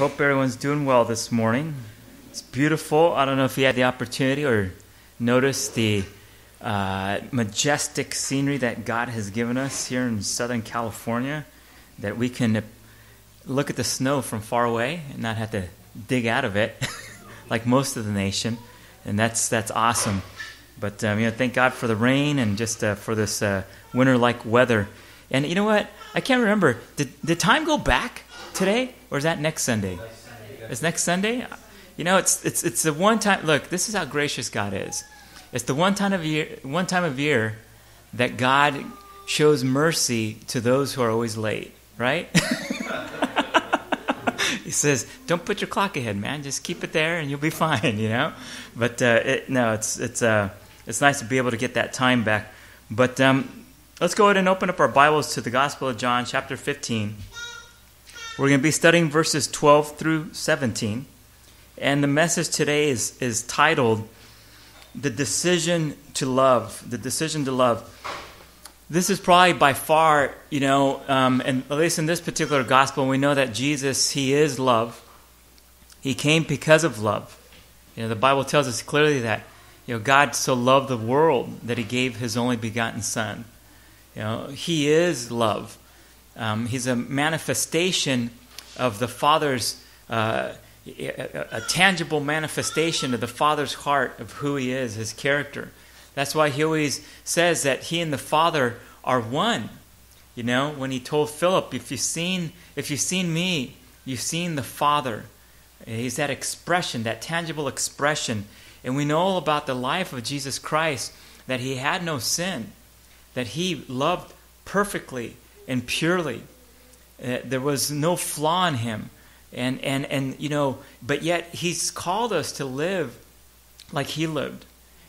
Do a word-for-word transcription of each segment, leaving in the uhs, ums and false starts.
hope everyone's doing well this morning. It's beautiful. I don't know if you had the opportunity or noticed the uh, majestic scenery that God has given us here in Southern California, that we can look at the snow from far away and not have to dig out of it like most of the nation, and that's that's awesome. But um, you know, thank God for the rain and just uh, for this uh, winter-like weather. And you know what? I can't remember. Did did time go back today, or is that next Sunday? Next Sunday. It's next Sunday. You know, it's it's it's the one time. Look, this is how gracious God is. It's the one time of year, one time of year, that God shows mercy to those who are always late. Right? He says, "Don't put your clock ahead, man. Just keep it there, and you'll be fine." You know. But uh, it, no, it's it's uh, it's nice to be able to get that time back. But um. Let's go ahead and open up our Bibles to the Gospel of John, chapter fifteen. We're going to be studying verses twelve through seventeen. And the message today is, is titled, The Decision to Love. The Decision to Love. This is probably by far, you know, um, and at least in this particular Gospel, we know that Jesus, He is love. He came because of love. You know, the Bible tells us clearly that, you know, God so loved the world that He gave His only begotten Son. You know, He is love. Um, he's a manifestation of the Father's, uh, a, a tangible manifestation of the Father's heart of who He is, His character. That's why He always says that He and the Father are one. You know, when He told Philip, if you've seen, if you've seen me, you've seen the Father. He's that expression, that tangible expression. And we know all about the life of Jesus Christ, that He had no sin, that He loved perfectly and purely. Uh, there was no flaw in Him. And, and, and, you know, but yet He's called us to live like He lived.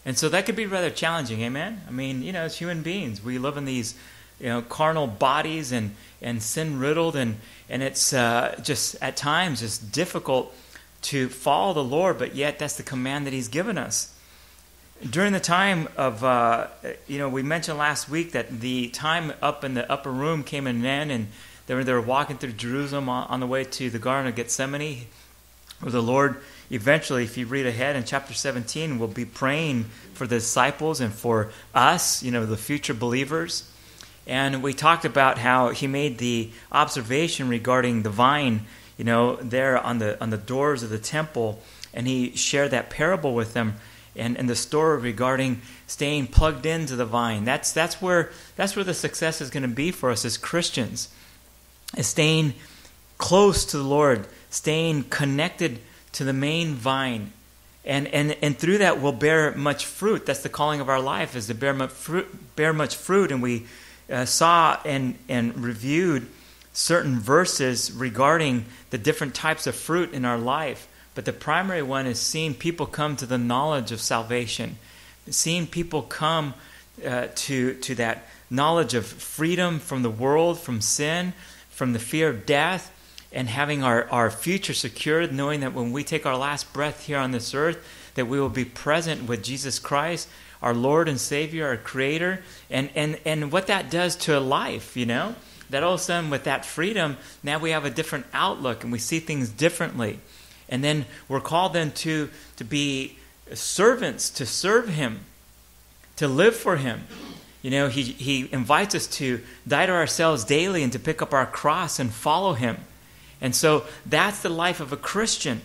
And so that could be rather challenging, amen? I mean, you know, as human beings, we live in these, you know, carnal bodies and, and sin-riddled, and, and it's uh, just, at times, it's difficult to follow the Lord, but yet that's the command that He's given us. During the time of, uh, you know, we mentioned last week that the time up in the upper room came in an end, and they were, they were walking through Jerusalem on, on the way to the Garden of Gethsemane, where the Lord eventually, if you read ahead in chapter seventeen, will be praying for the disciples and for us, you know, the future believers. And we talked about how He made the observation regarding the vine, you know, there on the on the doors of the temple, and He shared that parable with them. And, and the story regarding staying plugged into the vine. That's that's where that's where the success is going to be for us as Christians, is staying close to the Lord, staying connected to the main vine. And and, and through that we'll bear much fruit. That's the calling of our life, is to bear much fruit. Bear much fruit. And we uh, saw and, and reviewed certain verses regarding the different types of fruit in our life. But the primary one is seeing people come to the knowledge of salvation, seeing people come uh, to to that knowledge of freedom from the world, from sin, from the fear of death, and having our, our future secured, knowing that when we take our last breath here on this earth, that we will be present with Jesus Christ, our Lord and Savior, our Creator, and, and, and what that does to a life, you know? That all of a sudden with that freedom, now we have a different outlook and we see things differently. And then we're called then to, to be servants, to serve Him, to live for Him. You know, he, he invites us to die to ourselves daily and to pick up our cross and follow Him. And so that's the life of a Christian.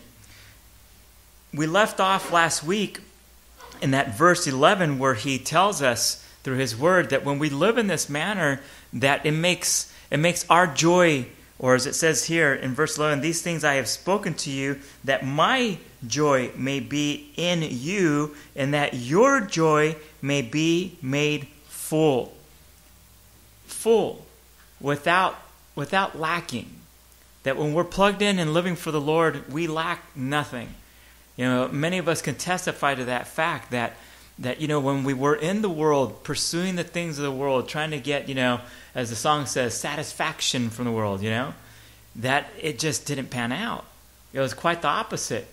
We left off last week in that verse eleven where He tells us through His word that when we live in this manner, that it makes, it makes our joy, or as it says here in verse eleven, these things I have spoken to you, that my joy may be in you, and that your joy may be made full. Full, without without lacking. That when we're plugged in and living for the Lord, we lack nothing. You know, many of us can testify to that fact that, that you know, when we were in the world, pursuing the things of the world, trying to get, you know, as the song says, satisfaction from the world, you know, that it just didn't pan out. It was quite the opposite.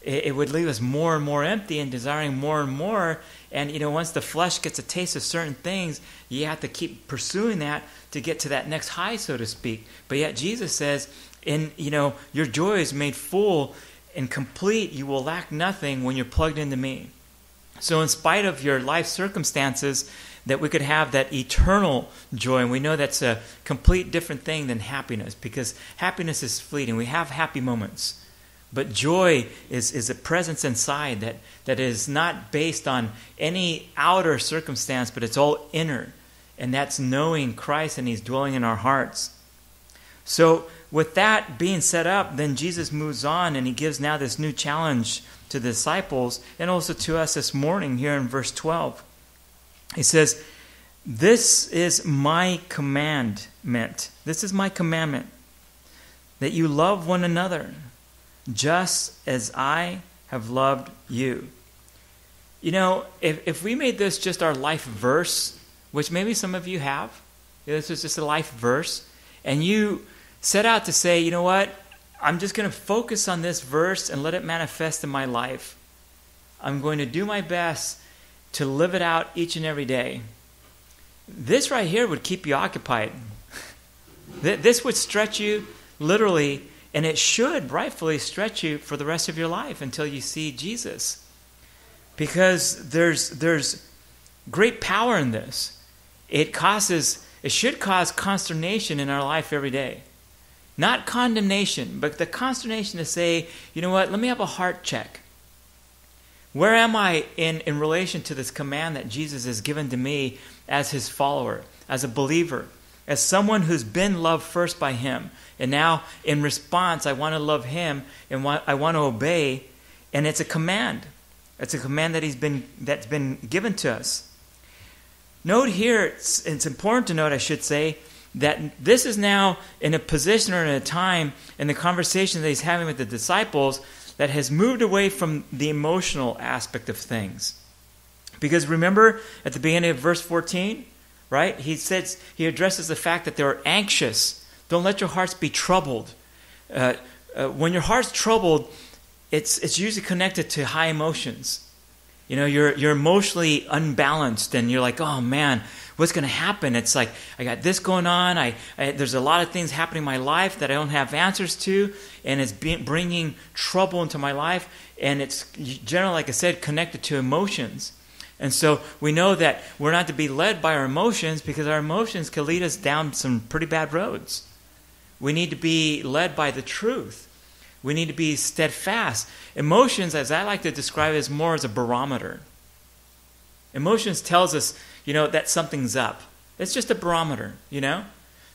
It, it would leave us more and more empty and desiring more and more. And, you know, once the flesh gets a taste of certain things, you have to keep pursuing that to get to that next high, so to speak. But yet Jesus says, And, you know, your joy is made full and complete. You will lack nothing when you're plugged into me. So in spite of your life circumstances, that we could have that eternal joy. And we know that's a complete different thing than happiness, because happiness is fleeting. We have happy moments. But joy is, is a presence inside that, that is not based on any outer circumstance, but it's all inner. And that's knowing Christ, and he's dwelling in our hearts. So with that being set up, then Jesus moves on, and he gives now this new challenge to the disciples and also to us this morning here in verse twelve. He says, this is my commandment. This is my commandment, that you love one another just as I have loved you. You know, if, if we made this just our life verse, which maybe some of you have, you know, this is just a life verse, and you set out to say, you know what, I'm just going to focus on this verse and let it manifest in my life. I'm going to do my best to live it out each and every day. This right here would keep you occupied. This would stretch you literally, and it should rightfully stretch you for the rest of your life until you see Jesus. Because there's there's great power in this. It causes, it should cause consternation in our life every day. Not condemnation, but the consternation to say, you know what, let me have a heart check. Where am I in, in relation to this command that Jesus has given to me as his follower, as a believer, as someone who's been loved first by him? And now in response, I want to love him and want, I want to obey. And it's a command. It's a command that he's been, that's been given to us. Note here, it's, it's important to note, I should say, that this is now in a position or in a time in the conversation that he's having with the disciples that has moved away from the emotional aspect of things. Because remember at the beginning of verse fourteen, right? He says, he addresses the fact that they're anxious. Don't let your hearts be troubled. Uh, uh, when your heart's troubled, it's it's usually connected to high emotions. You know, you're you're emotionally unbalanced, and you're like, oh man, what's going to happen? It's like, I got this going on. I, I there's a lot of things happening in my life that I don't have answers to, and it's being, bringing trouble into my life. And it's generally, like I said, connected to emotions. And so we know that we're not to be led by our emotions, because our emotions can lead us down some pretty bad roads. We need to be led by the truth. We need to be steadfast. Emotions, as I like to describe, is more as a barometer. Emotions tells us, you know, that something's up. It's just a barometer, you know?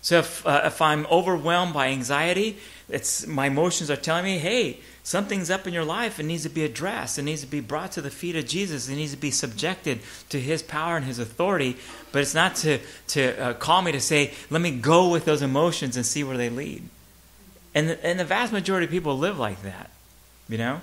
So if, uh, if I'm overwhelmed by anxiety, it's my emotions are telling me, hey, something's up in your life. It needs to be addressed. It needs to be brought to the feet of Jesus. It needs to be subjected to his power and his authority. But it's not to, to uh, call me to say, let me go with those emotions and see where they lead. And the, and the vast majority of people live like that, you know?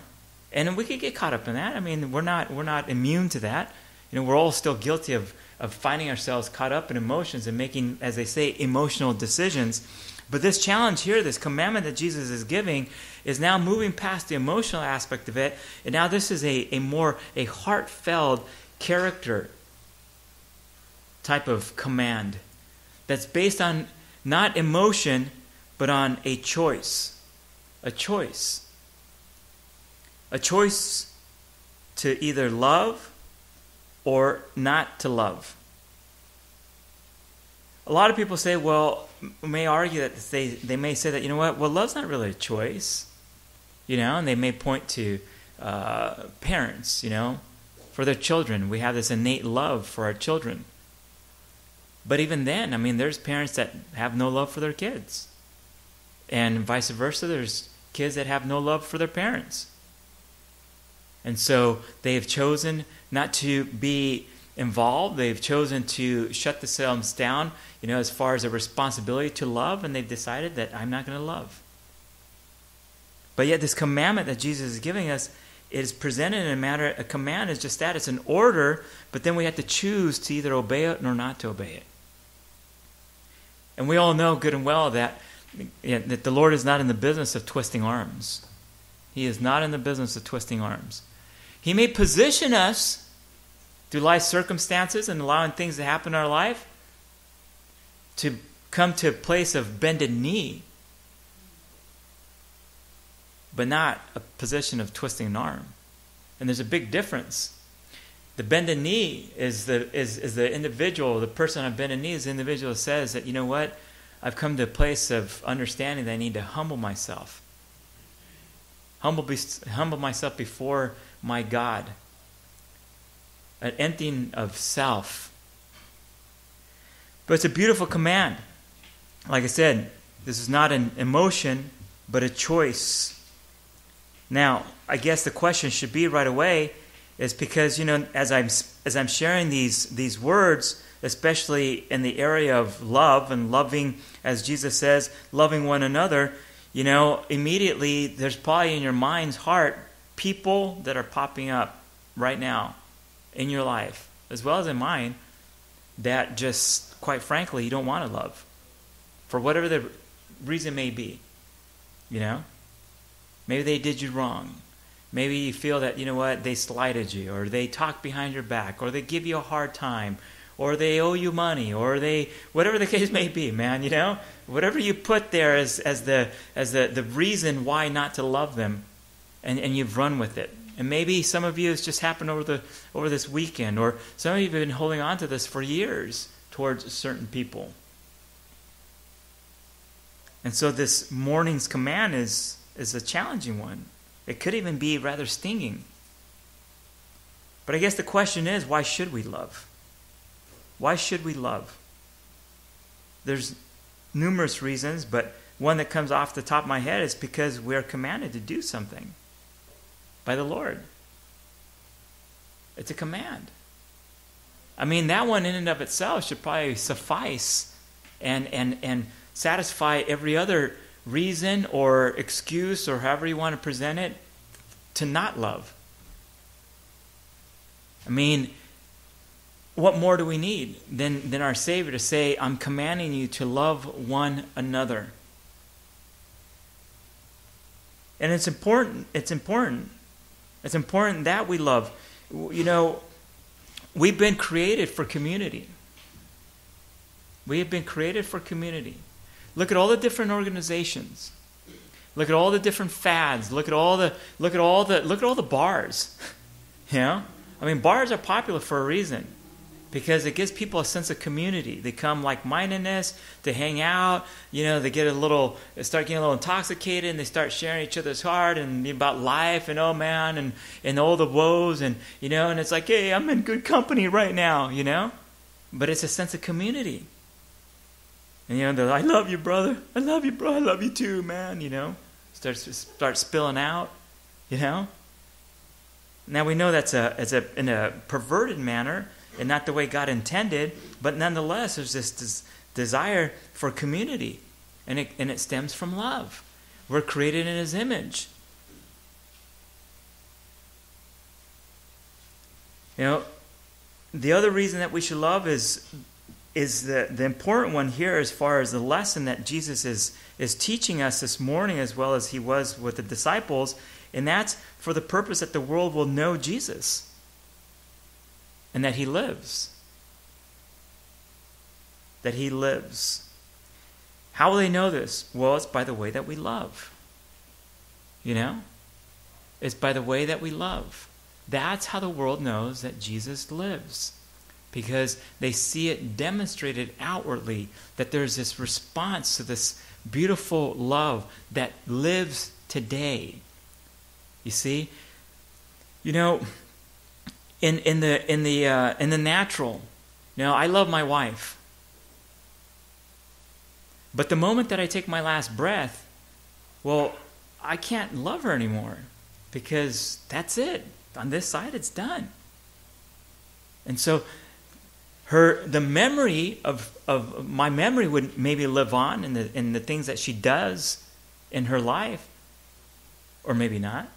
And we could get caught up in that. I mean, we're not we're not immune to that. You know, we're all still guilty of, of finding ourselves caught up in emotions and making, as they say, emotional decisions. But this challenge here, this commandment that Jesus is giving, is now moving past the emotional aspect of it. And now this is a, a more a heartfelt character type of command that's based on not emotion, but on a choice, a choice, a choice to either love or not to love. A lot of people say, well, may argue that they, they may say that, you know what, well, love's not really a choice, you know, and they may point to uh, parents, you know, for their children. We have this innate love for our children. But even then, I mean, there's parents that have no love for their kids. And vice versa, there's kids that have no love for their parents. And so they have chosen not to be involved. They've chosen to shut themselves down, you know, as far as a responsibility to love. And they've decided that I'm not going to love. But yet this commandment that Jesus is giving us is presented in a matter, a command is just that. It's an order, but then we have to choose to either obey it or not to obey it. And we all know good and well that Yeah, that the Lord is not in the business of twisting arms. He is not in the business of twisting arms. He may position us through life circumstances and allowing things to happen in our life to come to a place of bended knee but not a position of twisting an arm. And there's a big difference. The bended knee is the, is, is the individual, the person on bended knee is the individual who says that, you know what, I've come to a place of understanding that I need to humble myself. Humble, humble myself before my God. An emptying of self. But it's a beautiful command. Like I said, this is not an emotion, but a choice. Now, I guess the question should be right away is because, you know, as I'm as I'm sharing these these words, especially in the area of love and loving, as Jesus says, loving one another, you know, immediately there's probably in your mind's heart people that are popping up right now in your life, as well as in mine, that just, quite frankly, you don't want to love for whatever the reason may be, you know? Maybe they did you wrong. Maybe you feel that, you know what, they slighted you, or they talk behind your back, or they give you a hard time, or they owe you money, or they, whatever the case may be, man, you know? Whatever you put there as, as, the, as the, the reason why not to love them, and, and you've run with it. And maybe some of you, it's just happened over, the, over this weekend, or some of you have been holding on to this for years towards certain people. And so this morning's command is, is a challenging one. It could even be rather stinging. But I guess the question is, why should we love? Why should we love? There's numerous reasons, but one that comes off the top of my head is because we're commanded to do something by the Lord. It's a command. I mean, that one in and of itself should probably suffice and, and, and satisfy every other reason or excuse or however you want to present it to not love. I mean, what more do we need than, than our Savior to say, I'm commanding you to love one another? And it's important, it's important. It's important that we love. You know, we've been created for community. We have been created for community. Look at all the different organizations. Look at all the different fads. Look at all the look at all the look at all the bars. You know? I mean, bars are popular for a reason. Because it gives people a sense of community. They come like-mindedness, they hang out, you know, they get a little, they start getting a little intoxicated, and they start sharing each other's heart and about life and oh man and, and all the woes and, you know, and it's like, hey, I'm in good company right now, you know? But it's a sense of community. And, you know, they're like, I love you, brother. I love you, bro. I love you too, man, you know? Start, start spilling out, you know? Now we know that's a, it's a, in a perverted manner, and not the way God intended, but nonetheless, there's this des- desire for community, and it, and it stems from love. We're created in His image. You know, the other reason that we should love is is the, the important one here as far as the lesson that Jesus is, is teaching us this morning as well as He was with the disciples, and that's for the purpose that the world will know Jesus. And that He lives. That He lives. How will they know this? Well, it's by the way that we love. You know? It's by the way that we love. That's how the world knows that Jesus lives. Because they see it demonstrated outwardly that there's this response to this beautiful love that lives today. You see? You know, In in the in the uh, in the natural, you know, I love my wife. But the moment that I take my last breath, well, I can't love her anymore because that's it. On this side, it's done. And so, her the memory of of my memory would maybe live on in the in the things that she does in her life, or maybe not.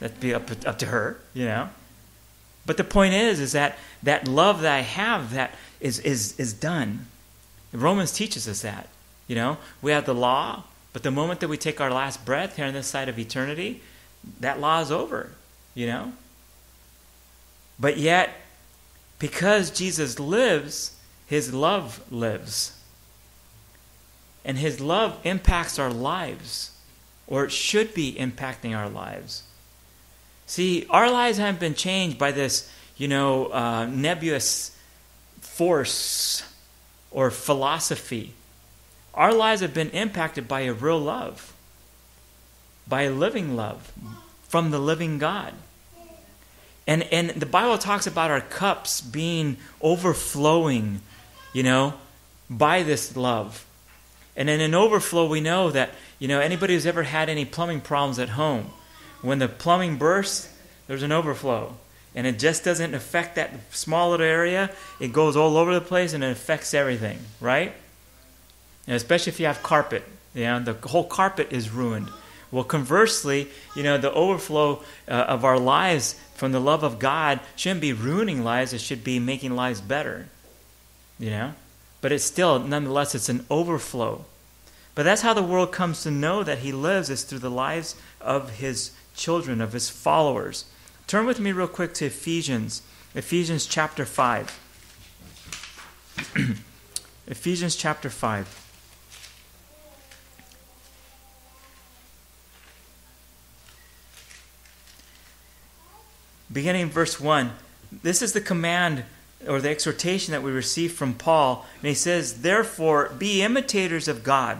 That'd be up up to her, you know. But the point is, is that that love that I have that is, is, is done. Romans teaches us that. You know, we have the law, but the moment that we take our last breath here on this side of eternity, that law is over, you know. But yet, because Jesus lives, His love lives. And His love impacts our lives. or should be impacting our lives. See, our lives haven't been changed by this, you know, uh, nebulous force or philosophy. Our lives have been impacted by a real love, by a living love from the living God. And and the Bible talks about our cups being overflowing, you know, by this love. And in an overflow, we know that, you know, anybody who's ever had any plumbing problems at home, when the plumbing bursts, there's an overflow. And it just doesn't affect that small little area. It goes all over the place and it affects everything, right? And especially if you have carpet, you know, the whole carpet is ruined. Well, conversely, you know, the overflow uh, of our lives from the love of God shouldn't be ruining lives. It should be making lives better, you know. But it's still, nonetheless, it's an overflow. But that's how the world comes to know that he lives, is through the lives of his children, of his followers. Turn with me real quick to Ephesians, Ephesians chapter five. Ephesians chapter five. Beginning in verse one, this is the command or the exhortation that we receive from Paul. And he says, therefore, be imitators of God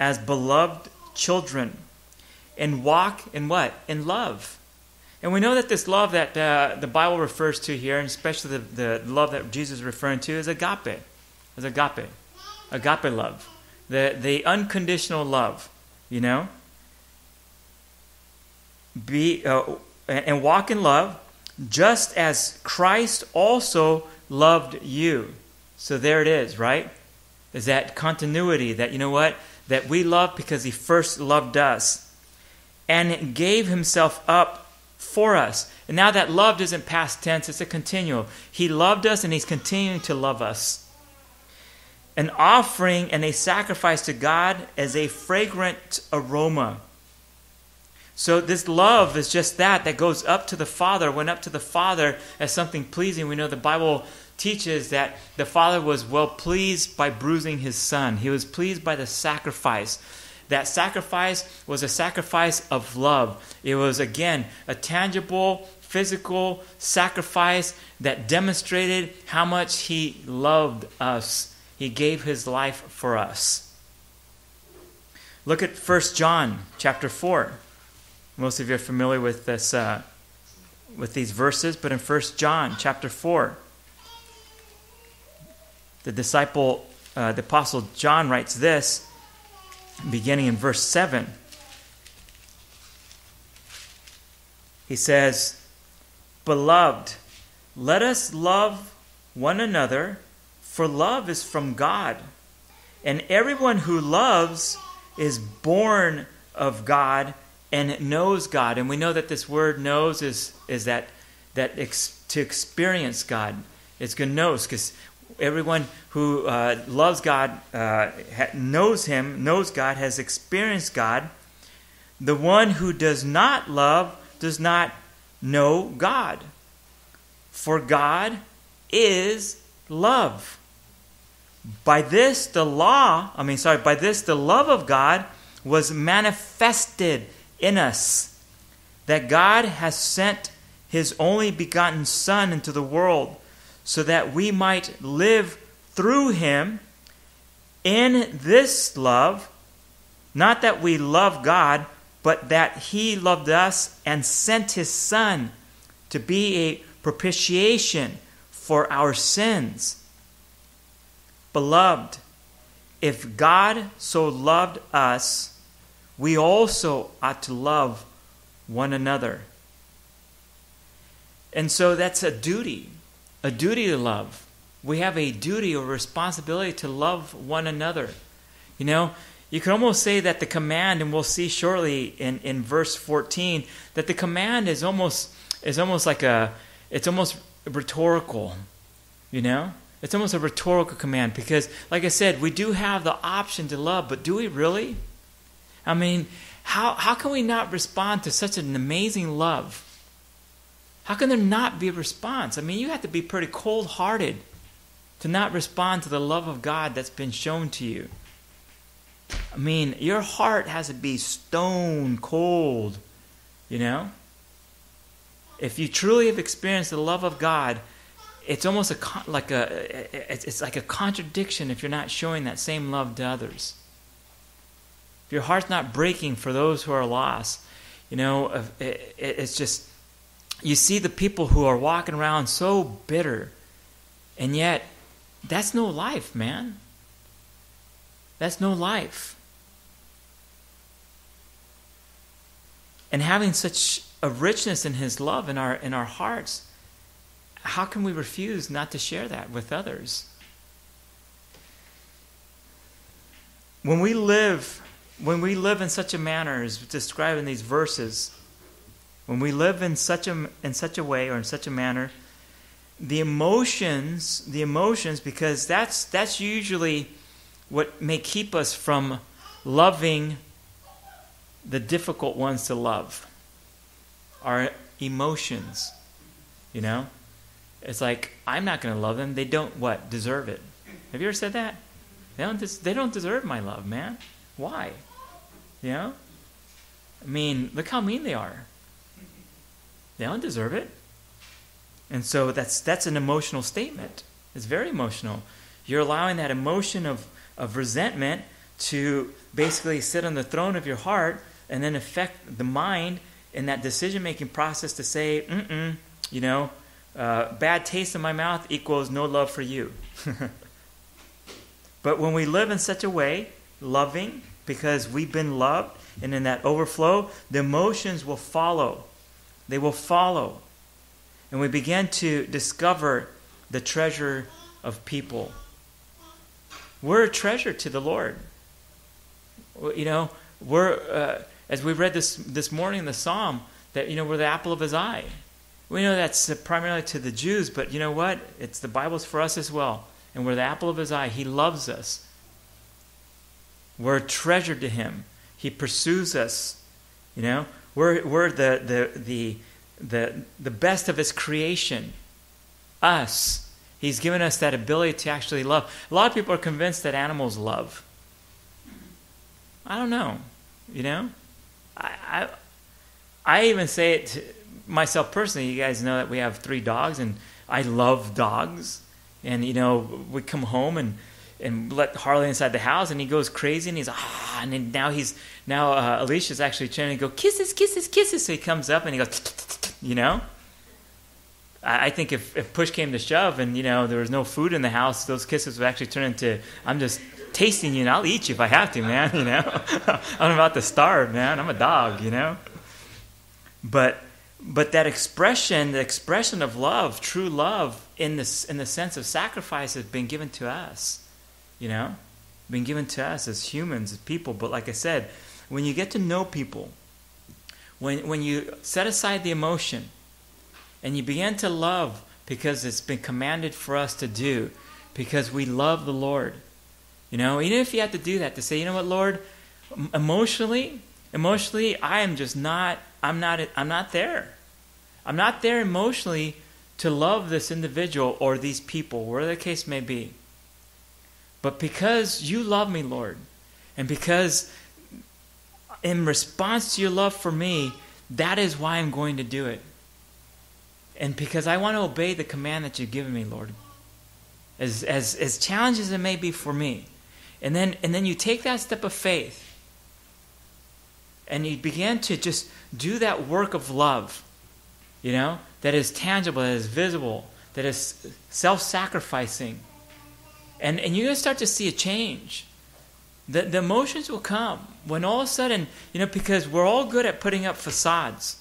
as beloved children and walk in what? In love. And we know that this love that uh, the Bible refers to here, and especially the, the love that Jesus is referring to, is agape. Is agape. Agape love. The, the unconditional love, you know. Be... Uh, And walk in love, just as Christ also loved you. So there it is, right? Is that continuity that, you know what? That we love because he first loved us and gave himself up for us. And now that love isn't past tense, it's a continual. He loved us and he's continuing to love us. An offering and a sacrifice to God as a fragrant aroma. So this love is just that, that goes up to the Father, went up to the Father as something pleasing. We know the Bible teaches that the Father was well pleased by bruising his Son. He was pleased by the sacrifice. That sacrifice was a sacrifice of love. It was, again, a tangible, physical sacrifice that demonstrated how much he loved us. He gave his life for us. Look at First John chapter four. Most of you are familiar with this, uh, with these verses, but in First John chapter four, the disciple, uh, the apostle John writes this, beginning in verse seven. He says, "Beloved, let us love one another, for love is from God, and everyone who loves is born of God and knows God." And we know that this word knows is is that that ex, to experience God. It's gnosis, because everyone who uh, loves God, uh, ha, knows him, knows God, has experienced God. The one who does not love does not know God. For God is love. By this the law, I mean, sorry, by this the love of God was manifested in us, that God has sent his only begotten Son into the world so that we might live through him. In this love, not that we love God, but that he loved us and sent his Son to be a propitiation for our sins. Beloved, if God so loved us, we also ought to love one another. And so that's a duty, a duty to love. We have a duty or responsibility to love one another. You know, you could almost say that the command, and we'll see shortly in, in verse fourteen, that the command is almost is almost like a, it's almost rhetorical, you know? It's almost a rhetorical command because, like I said, we do have the option to love, but do we really? I mean, how how can we not respond to such an amazing love? How can there not be a response? I mean, you have to be pretty cold-hearted to not respond to the love of God that's been shown to you. I mean, your heart has to be stone cold, you know? If you truly have experienced the love of God, it's almost a con- like a it's, it's like a contradiction if you're not showing that same love to others. If your heart's not breaking for those who are lost, you know, it, it, it's just, you see the people who are walking around so bitter, and yet that's no life, man. That's no life. And having such a richness in His love in our in our hearts, how can we refuse not to share that with others? When we live, when we live in such a manner as described in these verses, when we live in such a in such a way or in such a manner, the emotions, the emotions, because that's that's usually what may keep us from loving the difficult ones to love. Our emotions, you know? It's like, I'm not going to love them. They don't, what, deserve it. Have you ever said that? They don't, des- they don't deserve my love, man. Why? You know? I mean, look how mean they are. They don't deserve it. And so that's that's an emotional statement. It's very emotional. You're allowing that emotion of, of resentment to basically sit on the throne of your heart and then affect the mind in that decision-making process to say, mm-mm, you know, Uh, bad taste in my mouth equals no love for you. But when we live in such a way, loving, because we've been loved, and in that overflow, the emotions will follow. They will follow. And we begin to discover the treasure of people. We're a treasure to the Lord. You know, we're, uh, as we read this, this morning in the Psalm, that, you know, we're the apple of His eye. We know that's primarily to the Jews, but you know what? It's the Bible's for us as well. And we're the apple of His eye. He loves us. We're a treasure to Him. He pursues us. You know, we're we're the the the the, the best of His creation. Us. He's given us that ability to actually love. A lot of people are convinced that animals love. I don't know. You know? I I, I even say it to myself personally. You guys know that we have three dogs, and I love dogs. And, you know, we come home and, and let Harley inside the house, and he goes crazy, and he's, ah, and then now he's, now uh, Alicia's actually trying to go, kisses, kisses, kisses. So he comes up and he goes, you know. I, I think if, if push came to shove and, you know, there was no food in the house, those kisses would actually turn into, I'm just tasting you, and I'll eat you if I have to, man, you know. I'm about to starve, man. I'm a dog, you know. But, But that expression, the expression of love, true love, in this, in the sense of sacrifice, has been given to us, you know, been given to us as humans, as people. But like I said, when you get to know people, when when you set aside the emotion, and you begin to love because it's been commanded for us to do, because we love the Lord, you know, even if you have to do that to say, you know what, Lord, emotionally, emotionally, I am just not. I'm not I'm not there. I'm not there emotionally to love this individual or these people, wherever the case may be. But because you love me, Lord, and because in response to your love for me, that is why I'm going to do it. And because I want to obey the command that you've given me, Lord. As as as challenging as it may be for me. And then and then you take that step of faith. And you began to just do that work of love, you know, that is tangible, that is visible, that is self-sacrificing. And and you're going to start to see a change. The, the emotions will come when all of a sudden, you know, because we're all good at putting up facades.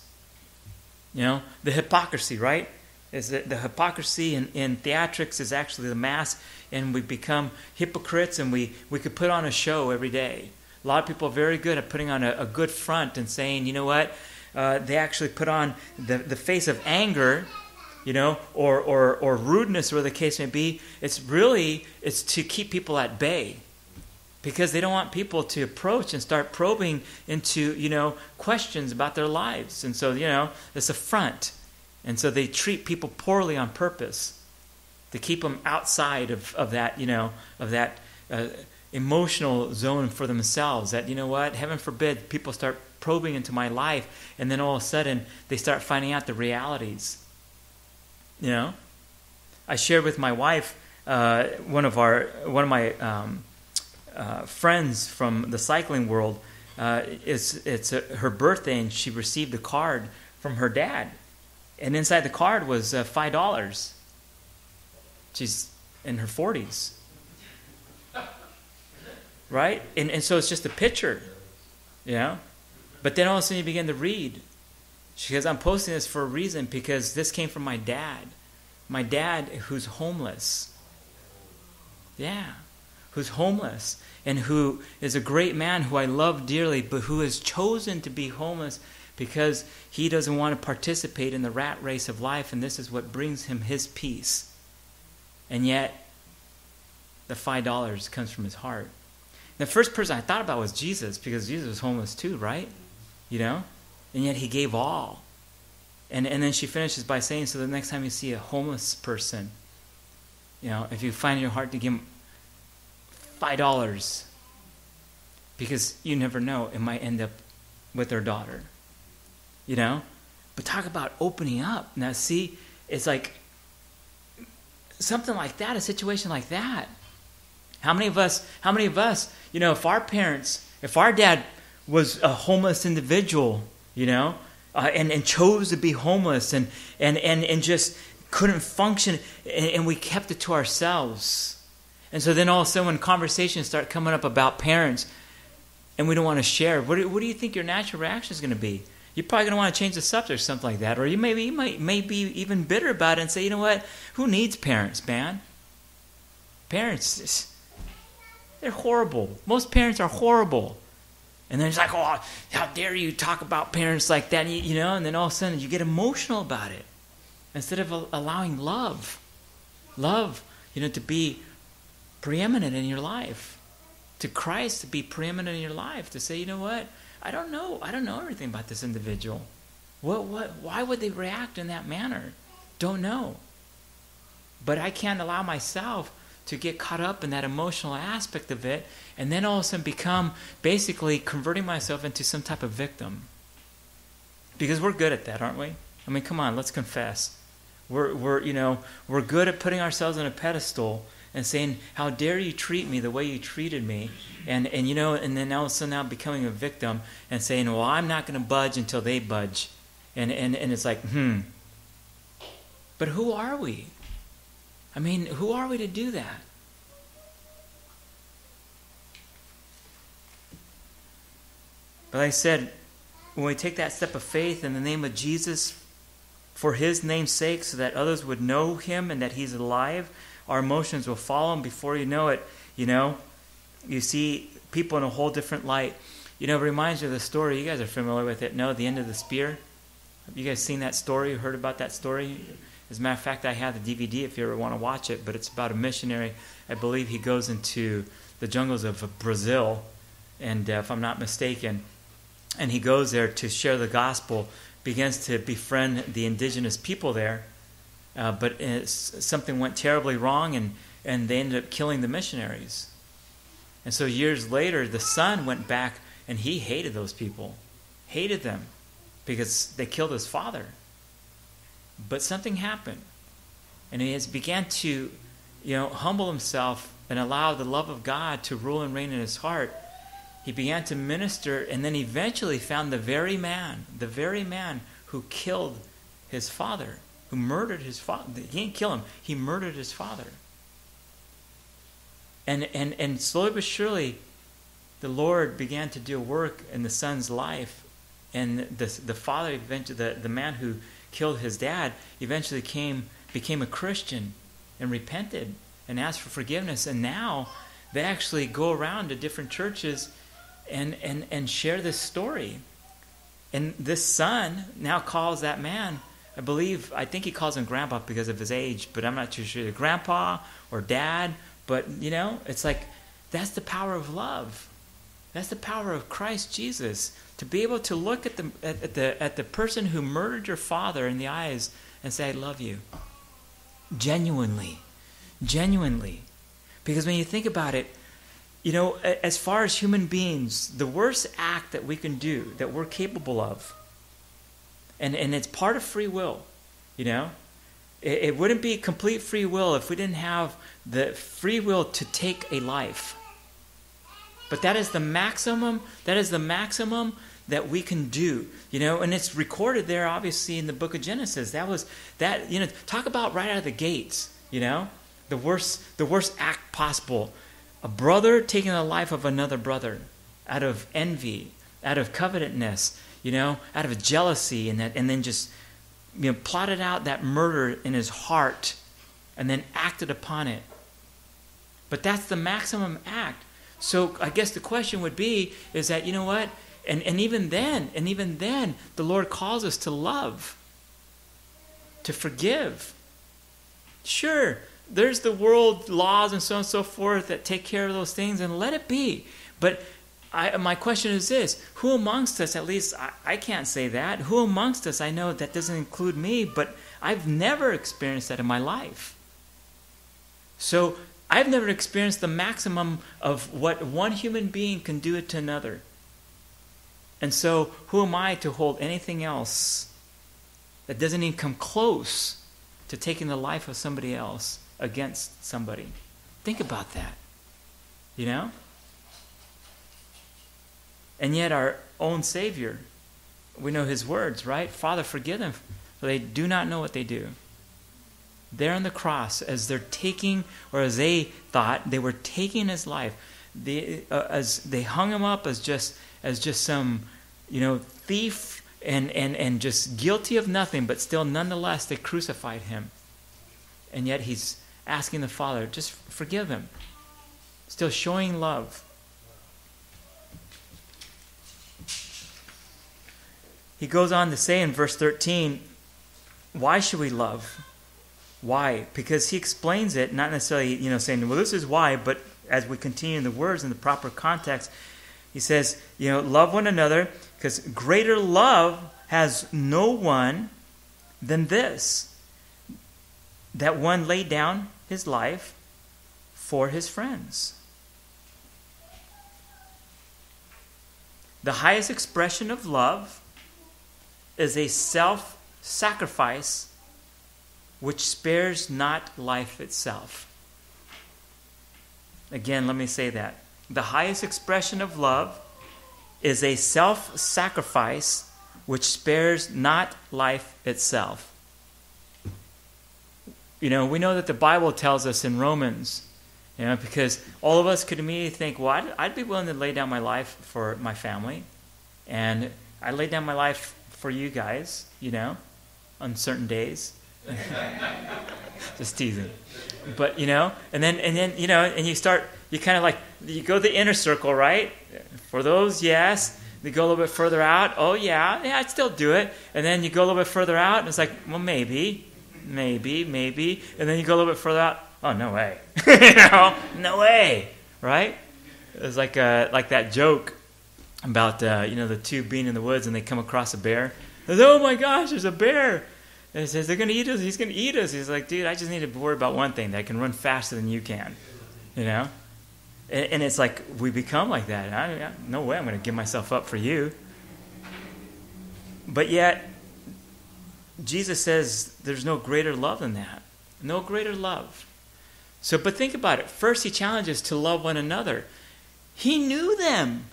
You know, the hypocrisy, right? Is that the hypocrisy in, in theatrics is actually the mask, and we become hypocrites, and we, we could put on a show every day. A lot of people are very good at putting on a, a good front and saying, you know what, uh, they actually put on the, the face of anger, you know, or, or, or rudeness, whatever the case may be. It's really, it's to keep people at bay, because they don't want people to approach and start probing into, you know, questions about their lives. And so, you know, it's a front. And so they treat people poorly on purpose to keep them outside of, of that, you know, of that uh, emotional zone for themselves, that, you know what, heaven forbid people start probing into my life and then all of a sudden they start finding out the realities. You know, I shared with my wife, uh, one of our one of my um, uh, friends from the cycling world, uh, it's it's a, her birthday, and she received a card from her dad, and inside the card was uh, five dollars. She's in her forties, right? And and so it's just a picture, you know? But then all of a sudden you begin to read. She goes, I'm posting this for a reason, because this came from my dad. My dad, who's homeless. Yeah, who's homeless and who is a great man who I love dearly, but who has chosen to be homeless because he doesn't want to participate in the rat race of life, and this is what brings him his peace. And yet, the five dollars comes from his heart. The first person I thought about was Jesus, because Jesus was homeless too, right? You know? And yet he gave all. And and then she finishes by saying, so the next time you see a homeless person, you know, if you find in your heart to give him five dollars, because you never know, it might end up with their daughter. You know? But talk about opening up. Now see, it's like something like that, a situation like that. How many of us, how many of us, you know, if our parents, if our dad was a homeless individual, you know, uh, and, and chose to be homeless and, and, and, and just couldn't function, and, and we kept it to ourselves. And so then all of a sudden when conversations start coming up about parents and we don't want to share, what do, what do you think your natural reaction is going to be? You're probably going to want to change the subject or something like that. Or you maybe you might may be even bitter about it and say, you know what, who needs parents, man? Parents, they're horrible. Most parents are horrible. And then it's like, oh, how dare you talk about parents like that, you, you know? And then all of a sudden you get emotional about it instead of a, allowing love. Love, you know, to be preeminent in your life. To Christ to be preeminent in your life. To say, you know what? I don't know. I don't know everything about this individual. What? What? Why would they react in that manner? Don't know. But I can't allow myself to get caught up in that emotional aspect of it, and then all of a sudden become basically converting myself into some type of victim. Because we're good at that, aren't we? I mean, come on, let's confess. We're we're you know we're good at putting ourselves on a pedestal and saying, how dare you treat me the way you treated me? And and you know, and then all of a sudden now becoming a victim and saying, well, I'm not going to budge until they budge. And, and and it's like, hmm. But who are we? I mean, who are we to do that? But like I said, when we take that step of faith in the name of Jesus, for his name's sake, so that others would know him and that he's alive, our emotions will follow, and before you know it, you know, you see people in a whole different light. You know, it reminds you of the story. You guys are familiar with it. No, the end of the spear. Have you guys seen that story? Heard about that story? As a matter of fact, I have the D V D if you ever want to watch it. But it's about a missionary. I believe he goes into the jungles of Brazil, and uh, if I'm not mistaken, and he goes there to share the gospel. Begins to befriend the indigenous people there. Uh, but something went terribly wrong, and, and they ended up killing the missionaries. And so years later, the son went back, and he hated those people, hated them, because they killed his father. But something happened, and he has began to, you know, humble himself and allow the love of God to rule and reign in his heart. He began to minister, and then eventually found the very man, the very man who killed his father. Who murdered his father. He didn't kill him. He murdered his father. And, and, and slowly but surely, the Lord began to do work in the son's life. And the, the father, eventually, the, the man who killed his dad, eventually came became a Christian and repented and asked for forgiveness. And now they actually go around to different churches and, and, and share this story. And this son now calls that man, I believe, I think he calls him grandpa because of his age, but I'm not too sure. Grandpa or dad, but you know, it's like, that's the power of love. That's the power of Christ Jesus. To be able to look at the at, at the at the person who murdered your father in the eyes and say, I love you. Genuinely. Genuinely. Because when you think about it, You know, as far as human beings, the worst act that we can do, that we're capable of, and, and it's part of free will, you know? It, it wouldn't be complete free will if we didn't have the free will to take a life. But that is the maximum, that is the maximum that we can do, you know? And it's recorded there, obviously, in the book of Genesis. That was, that, you know, talk about right out of the gates, you know? The worst, the worst act possible. A brother taking the life of another brother out of envy, out of covetousness, you know, out of jealousy, and that, and then just, you know, plotted out that murder in his heart and then acted upon it. But that's the maximum act. So I guess the question would be is that, you know what, and, and even then, and even then, the Lord calls us to love, to forgive. Sure, there's the world laws and so on and so forth that take care of those things, and let it be. But I, my question is this, who amongst us, at least I, I can't say that, who amongst us, I know that doesn't include me, but I've never experienced that in my life. So I've never experienced the maximum of what one human being can do it to another. And so who am I to hold anything else that doesn't even come close to taking the life of somebody else against somebody? Think about that, you know? And yet our own Savior, we know his words, right? Father, forgive them, for they do not know what they do. There on the cross, as they're taking, or as they thought, they were taking his life. They, uh, as they hung him up as just, as just some, you know, thief, and, and, and just guilty of nothing, but still nonetheless they crucified him. And yet he's asking the Father, just forgive him. Still showing love. He goes on to say in verse thirteen, why should we love? Why? Because he explains it, not necessarily, you know, saying, well, this is why, but as we continue in the words in the proper context, he says, you know, love one another, because greater love has no one than this, that one laid down his life for his friends. The highest expression of love is a self-sacrifice which spares not life itself. Again, let me say that. The highest expression of love is a self-sacrifice which spares not life itself. You know, we know that the Bible tells us in Romans, you know, because all of us could immediately think, well, I'd, I'd be willing to lay down my life for my family, and I lay down my life for you guys, you know, on certain days. Just teasing. But, you know, and then, and then, you know, and you start, you kind of like, you go the inner circle, right? For those, yes. They go a little bit further out. Oh, yeah, yeah, I'd still do it. And then you go a little bit further out, and it's like, well, maybe. Maybe, maybe, and then you go a little bit further out. Oh, no way! You know, no way, right? It's like uh, like that joke about uh, you know, the two being in the woods and they come across a bear. Says, oh my gosh, there's a bear! And it says they're gonna eat us. He's gonna eat us. He's like, dude, I just need to worry about one thing: that I can run faster than you can. You know, and, and it's like we become like that. I, I, no way, I'm gonna give myself up for you. But yet, Jesus says there's no greater love than that. No greater love. So, but think about it. First, he challenges to love one another. He knew them.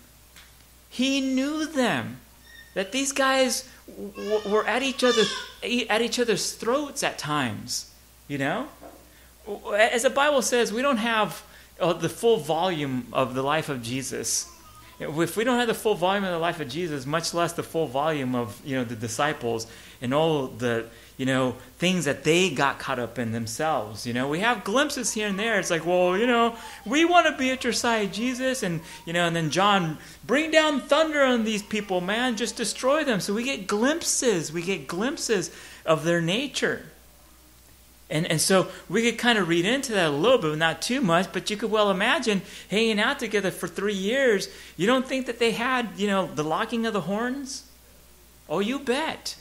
He knew them. That these guys w were at each other, at each other's throats at times. You know? As the Bible says, we don't have uh, the full volume of the life of Jesus. If we don't have the full volume of the life of Jesus, much less the full volume of, you know, the disciples and all the, you know, things that they got caught up in themselves, you know. We have glimpses here and there. It's like, well, you know, we want to be at your side, Jesus. And, you know, and then John, bring down thunder on these people, man. Just destroy them. So we get glimpses. We get glimpses of their nature. And and so we could kind of read into that a little bit, but not too much. But you could well imagine hanging out together for three years. You don't think that they had, you know, the locking of the horns? Oh, you bet.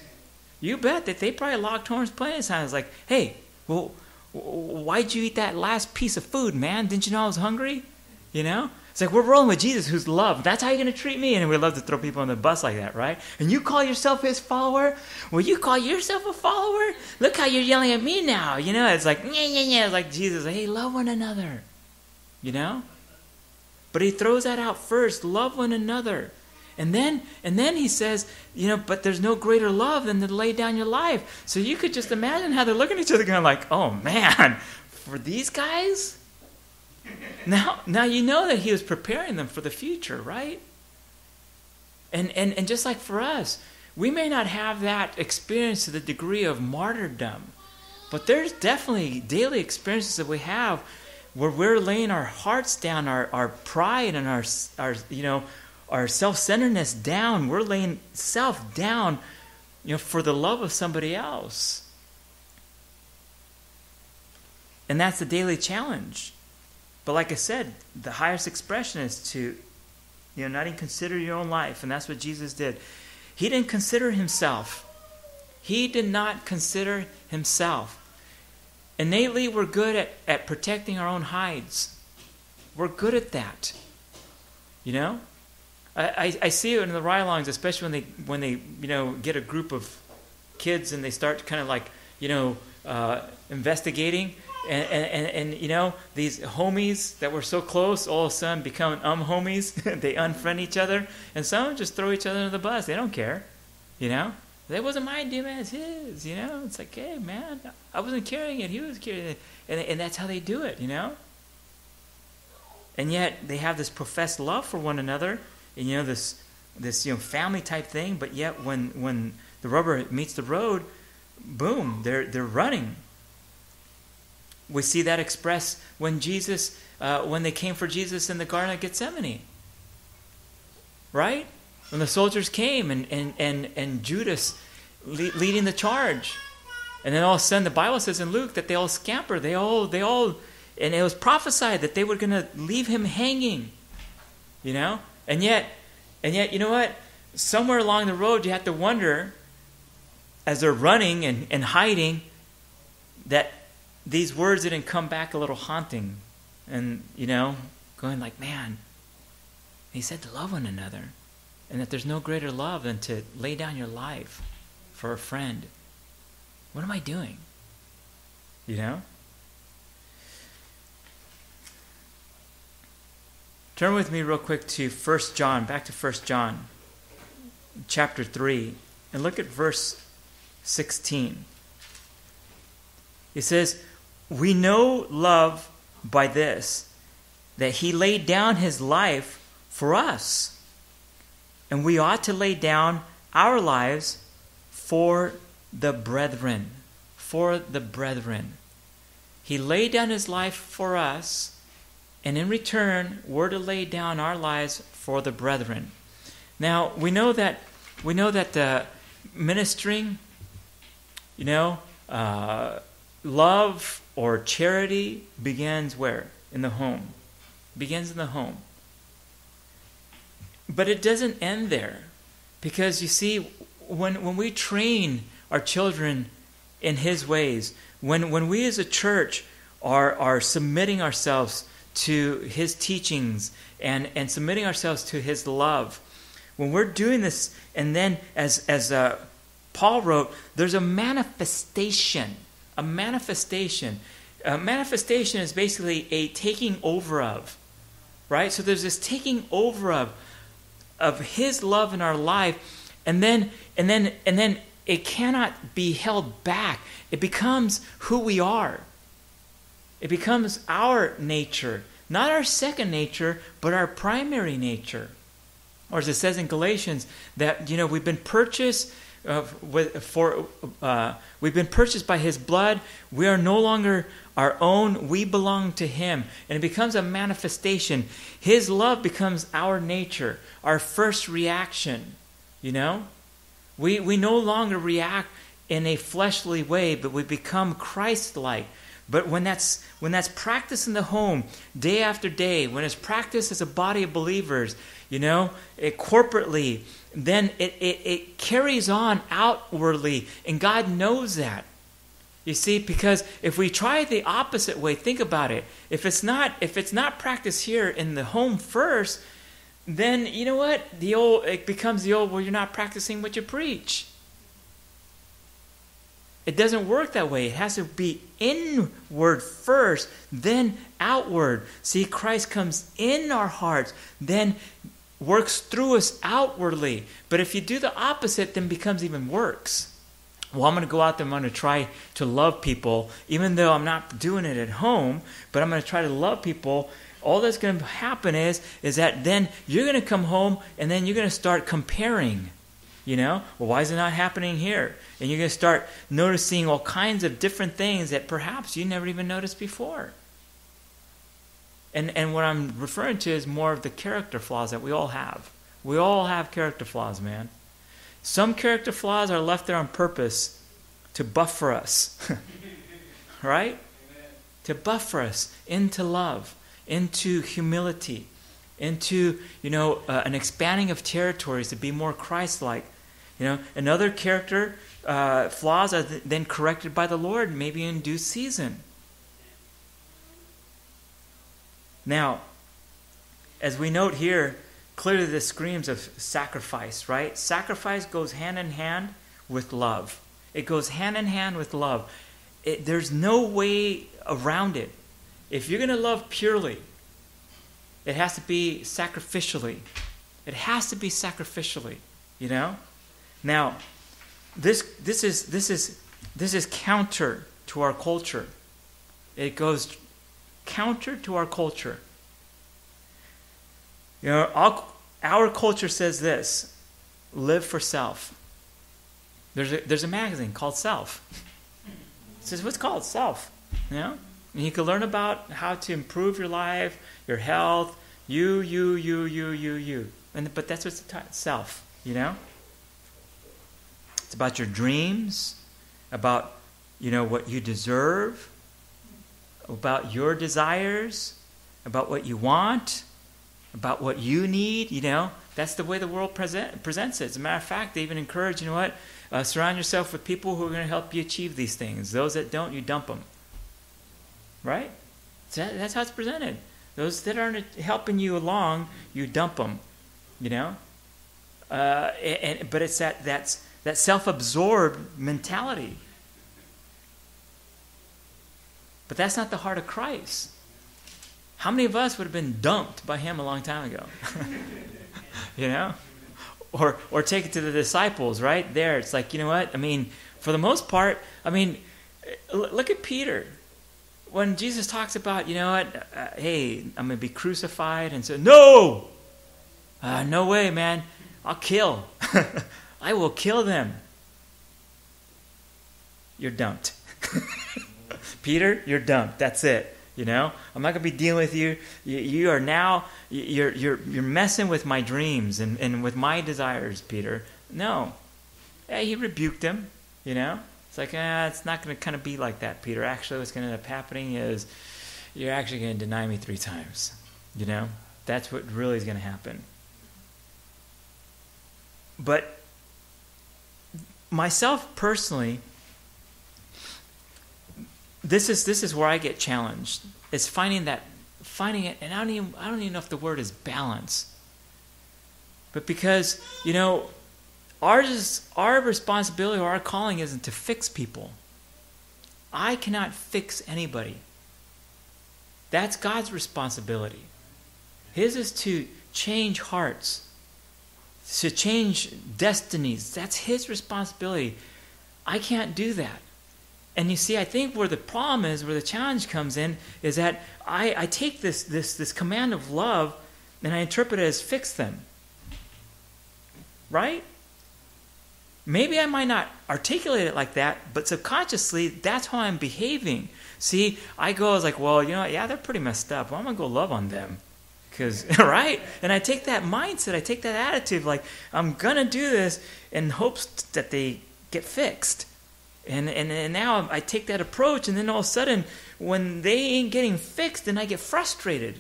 You bet that they probably locked horns plenty of times. Like, hey, well, why'd you eat that last piece of food, man? Didn't you know I was hungry? You know? It's like, we're rolling with Jesus, who's love. That's how you're going to treat me? And we love to throw people on the bus like that, right? And you call yourself his follower? Well, you call yourself a follower? Look how you're yelling at me now. You know, it's like, yeah, yeah, yeah. It's like Jesus, hey, love one another. You know? But he throws that out first. Love one another. And then, and then he says, you know, but there's no greater love than to lay down your life. So you could just imagine how they're looking at each other going like, oh, man, for these guys? Now, now you know that he was preparing them for the future, right? And, and, and just like for us, we may not have that experience to the degree of martyrdom, but there's definitely daily experiences that we have where we're laying our hearts down, our, our pride and our, our, you know, our self-centeredness down. We're laying self down, you know, for the love of somebody else. And that's the daily challenge. But like I said, the highest expression is to, you know, not even consider your own life. And that's what Jesus did. He didn't consider himself. He did not consider himself. Innately, we're good at, at protecting our own hides. We're good at that. You know? I, I, I see it in the ride-alongs, especially when they, when they, you know, get a group of kids and they start kind of like, you know, uh, investigating. And, and, and, and, you know, these homies that were so close all of a sudden become um homies. They unfriend each other. And some just throw each other under the bus. They don't care, you know. That wasn't my idea, man. It's his, you know. It's like, hey, man, I wasn't carrying it. He was carrying it. And, and that's how they do it, you know. And yet they have this professed love for one another. And, you know, this, this you know, family type thing. But yet when, when the rubber meets the road, boom, they're, they're running. We see that expressed when Jesus, uh, when they came for Jesus in the Garden of Gethsemane, right? When the soldiers came and and and, and Judas le leading the charge, and then all of a sudden the Bible says in Luke that they all scamper, they all they all, and it was prophesied that they were going to leave him hanging, you know. And yet, and yet, you know what? Somewhere along the road, you have to wonder, as they're running and and hiding, that these words didn't come back a little haunting and, you know, going like, man, he said to love one another and that there's no greater love than to lay down your life for a friend. What am I doing? You know? Turn with me real quick to First John, back to First John chapter three, and look at verse sixteen. It says, we know love by this, that he laid down his life for us. And we ought to lay down our lives for the brethren. For the brethren. He laid down his life for us, and in return, we're to lay down our lives for the brethren. Now, we know that we know that the ministering, you know, uh, love or charity begins where? In the home. Begins in the home. But it doesn't end there. Because you see, when, when we train our children in his ways, when, when we as a church are, are submitting ourselves to his teachings and, and submitting ourselves to his love, when we're doing this, and then as, as uh, Paul wrote, there's a manifestation. A manifestation. A manifestation is basically a taking over of, right? So there's this taking over of, of his love in our life, and then and then and then it cannot be held back. It becomes who we are. It becomes our nature, not our second nature, but our primary nature. Or as it says in Galatians, that you know we've been purchased. Uh, with, for uh, we've been purchased by his blood. We are no longer our own. We belong to him. And it becomes a manifestation. His love becomes our nature, our first reaction. You know, we we no longer react in a fleshly way, but we become Christ-like. But when that's when that's practiced in the home day after day, when it's practiced as a body of believers, you know, it, corporately, then it, it, it carries on outwardly, and God knows that. You see, because if we try the opposite way, think about it. If it's not, if it's not practiced here in the home first, then you know what? The old it becomes the old. Well, you're not practicing what you preach. It doesn't work that way. It has to be inward first, then outward. See, Christ comes in our hearts, then works through us outwardly. But if you do the opposite, then becomes even works. Well, I'm going to go out there, I'm going to try to love people, even though I'm not doing it at home, but I'm going to try to love people. All that's going to happen is, is that then you're going to come home and then you're going to start comparing. You know, well, why is it not happening here? And you're going to start noticing all kinds of different things that perhaps you never even noticed before. And, and what I'm referring to is more of the character flaws that we all have. We all have character flaws, man. Some character flaws are left there on purpose to buffer us, right? Amen. To buffer us into love, into humility, into, you know, uh, an expanding of territories to be more Christ-like. You know, another character uh, flaws are th then corrected by the Lord, maybe in due season. Now, as we note here, clearly this screams of sacrifice, right? Sacrifice goes hand in hand with love. It goes hand in hand with love. It, there's no way around it. If you're going to love purely, it has to be sacrificially. It has to be sacrificially, you know? Now, this this is this is this is counter to our culture. It goes counter to our culture. You know, our, our culture says this: live for self. There's a, there's a magazine called Self. It says, what's called Self? You know, and you can learn about how to improve your life, your health, you, you, you, you, you, you. And but that's what's the Self. You know, it's about your dreams, about you know what you deserve, about your desires, about what you want, about what you need. You know, that's the way the world present, presents it. As a matter of fact, they even encourage, you know what, uh, surround yourself with people who are going to help you achieve these things. Those that don't, you dump them. Right? So that, that's how it's presented. Those that aren't helping you along, you dump them. You know, uh, and, and but it's that that's that self-absorbed mentality. But that's not the heart of Christ. How many of us would have been dumped by him a long time ago? You know? Or, or take it to the disciples, right? There, it's like, you know what? I mean, for the most part, I mean, look at Peter. When Jesus talks about, you know what? Uh, hey, I'm going to be crucified. And so, no! Uh, no way, man. I'll kill. I will kill them. You're dumped. Peter, you're dumped. That's it. You know, I'm not going to be dealing with you. You, you are now, you're, you're, you're messing with my dreams and, and with my desires, Peter. No. Yeah, he rebuked him, you know. It's like, ah, it's not going to kind of be like that, Peter. Actually, what's going to end up happening is you're actually going to deny me three times. You know, that's what really is going to happen. But myself personally, This is this is where I get challenged. It's finding that finding it, and I don't even I don't even know if the word is balance. But because, you know, ours is, our responsibility or our calling isn't to fix people. I cannot fix anybody. That's God's responsibility. His is to change hearts, to change destinies. That's his responsibility. I can't do that. And you see, I think where the problem is, where the challenge comes in, is that I, I take this, this, this command of love and I interpret it as fix them. Right? Maybe I might not articulate it like that, but subconsciously, that's how I'm behaving. See, I go, I was like, well, you know, yeah, they're pretty messed up. Well, I'm going to go love on them. Cause, right? And I take that mindset, I take that attitude, like, I'm going to do this in hopes that they get fixed. And, and and now I take that approach, and then all of a sudden, when they ain't getting fixed, then I get frustrated,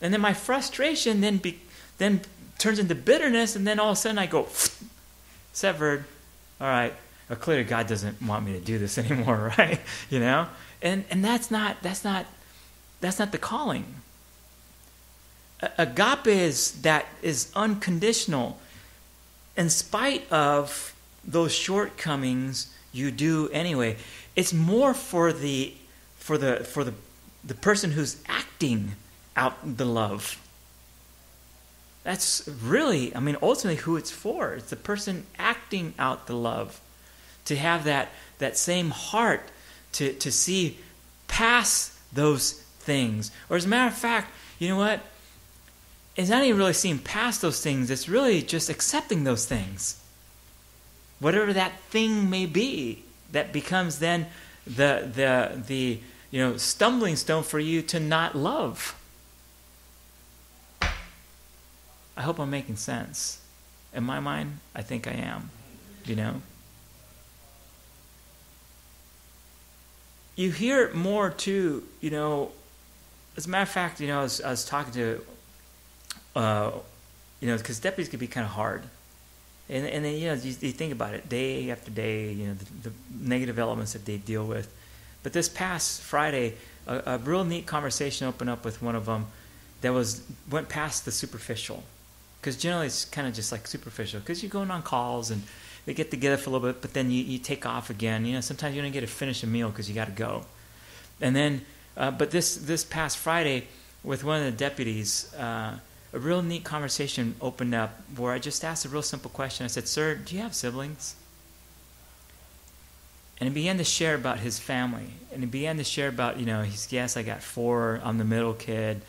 and then my frustration then be, then turns into bitterness, and then all of a sudden I go severed. All right, oh, clearly God doesn't want me to do this anymore, right? You know, and and that's not that's not that's not the calling. Agape is that is unconditional. In spite of those shortcomings, you do anyway. It's more for the for the for the the person who's acting out the love. That's really, I mean, ultimately who it's for. It's the person acting out the love, to have that that same heart to to see past those things. Or as a matter of fact, you know what? It's not even really seeing past those things. It's really just accepting those things. Whatever that thing may be, that becomes then the the the you know stumbling stone for you to not love. I hope I'm making sense. In my mind, I think I am. You know? You hear it more too, you know, as a matter of fact, you know, I was, I was talking to, uh, you know, because deputies could be kind of hard. And, and then, you know, you, you think about it, day after day, you know, the, the negative elements that they deal with. But this past Friday, a, a real neat conversation opened up with one of them that was went past the superficial. Because generally it's kind of just like superficial, because you're going on calls and they get together for a little bit, but then you, you take off again. You know, sometimes you don't get to finish a meal because you got to go. And then, uh, but this this past Friday with one of the deputies, uh, a real neat conversation opened up where I just asked a real simple question. I said, "Sir, do you have siblings?" And he began to share about his family. And he began to share about, you know, he's, yes, I got four, I'm the middle kid.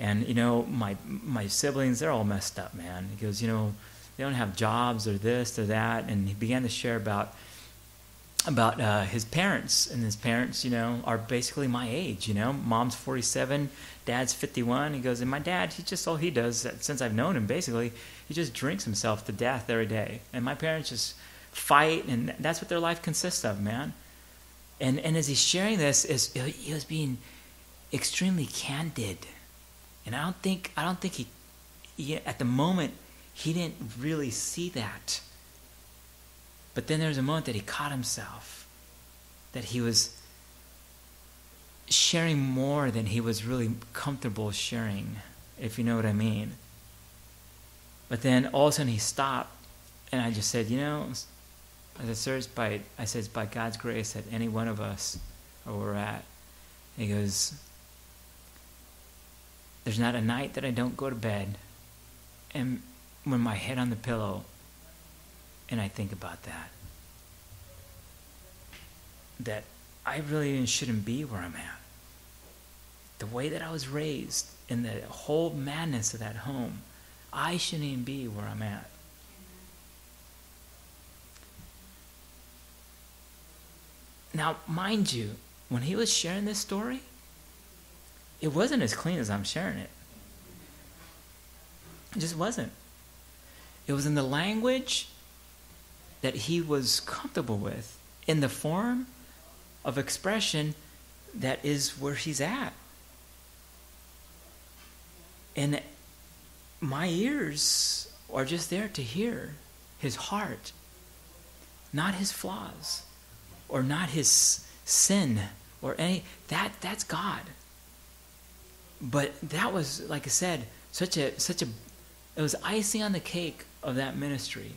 And, you know, my my siblings, they're all messed up, man. He goes, you know, they don't have jobs or this or that. And he began to share about about uh, his parents. And his parents, you know, are basically my age, you know. Mom's forty-seven, dad's fifty-one. He goes, and my dad, he just, all he does, since I've known him, basically, he just drinks himself to death every day. And my parents just fight, and that's what their life consists of, man. And, and as he's sharing this, is he was being extremely candid. And I don't think I don't think he, he, at the moment, he didn't really see that. But then there was a moment that he caught himself, that he was sharing more than he was really comfortable sharing, if you know what I mean. But then all of a sudden he stopped, and I just said, you know, I said, sir, it's by, I said, it's by God's grace that any one of us are where we're at. And he goes, there's not a night that I don't go to bed and with my head on the pillow and I think about that. That I really shouldn't be where I'm at. The way that I was raised and the whole madness of that home, I shouldn't even be where I'm at. Now, mind you, when he was sharing this story, it wasn't as clean as I'm sharing it. It just wasn't. It was in the language that he was comfortable with, in the form of expression that is where he's at. And my ears are just there to hear his heart, not his flaws, or not his sin, or any, that, that's God. But that was, like I said, such a, such a, it was icing on the cake of that ministry.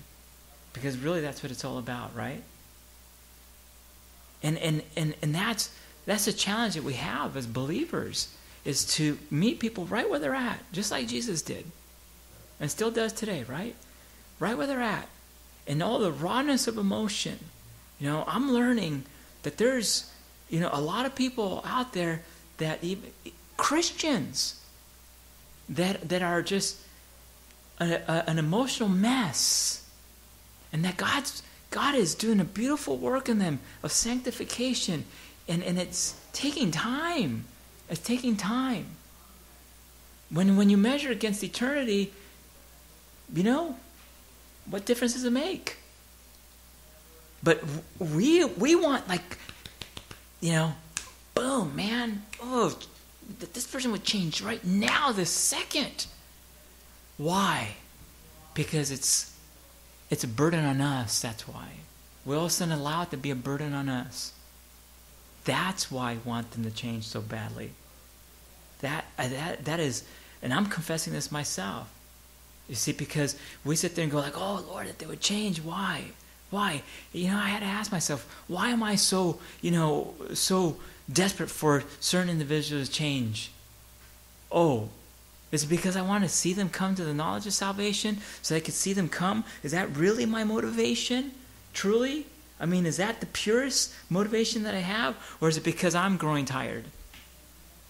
Because really that's what it's all about, right? And, and, and, and that's, that's a challenge that we have as believers, is to meet people right where they're at, just like Jesus did. And still does today, right? Right where they're at. And all the rawness of emotion. You know, I'm learning that there's, you know, a lot of people out there that even... Christians that that are just a, a, an emotional mess, and that God's God is doing a beautiful work in them of sanctification, and, and it's taking time. It's taking time. When when you measure against eternity, you know, what difference does it make? But we we want, like, you know, boom, man, oh. That this person would change right now, this second. Why? Because it's it's a burden on us, that's why. we all of a sudden allow it to be a burden on us. That's why I want them to change so badly. That, that, that is, and I'm confessing this myself. You see, because we sit there and go like, oh, Lord, that they would change. Why? Why? You know, I had to ask myself, why am I so, you know, so desperate for certain individuals to change? Oh, is it because I want to see them come to the knowledge of salvation so I could see them come? Is that really my motivation? Truly? I mean, is that the purest motivation that I have? Or is it because I'm growing tired?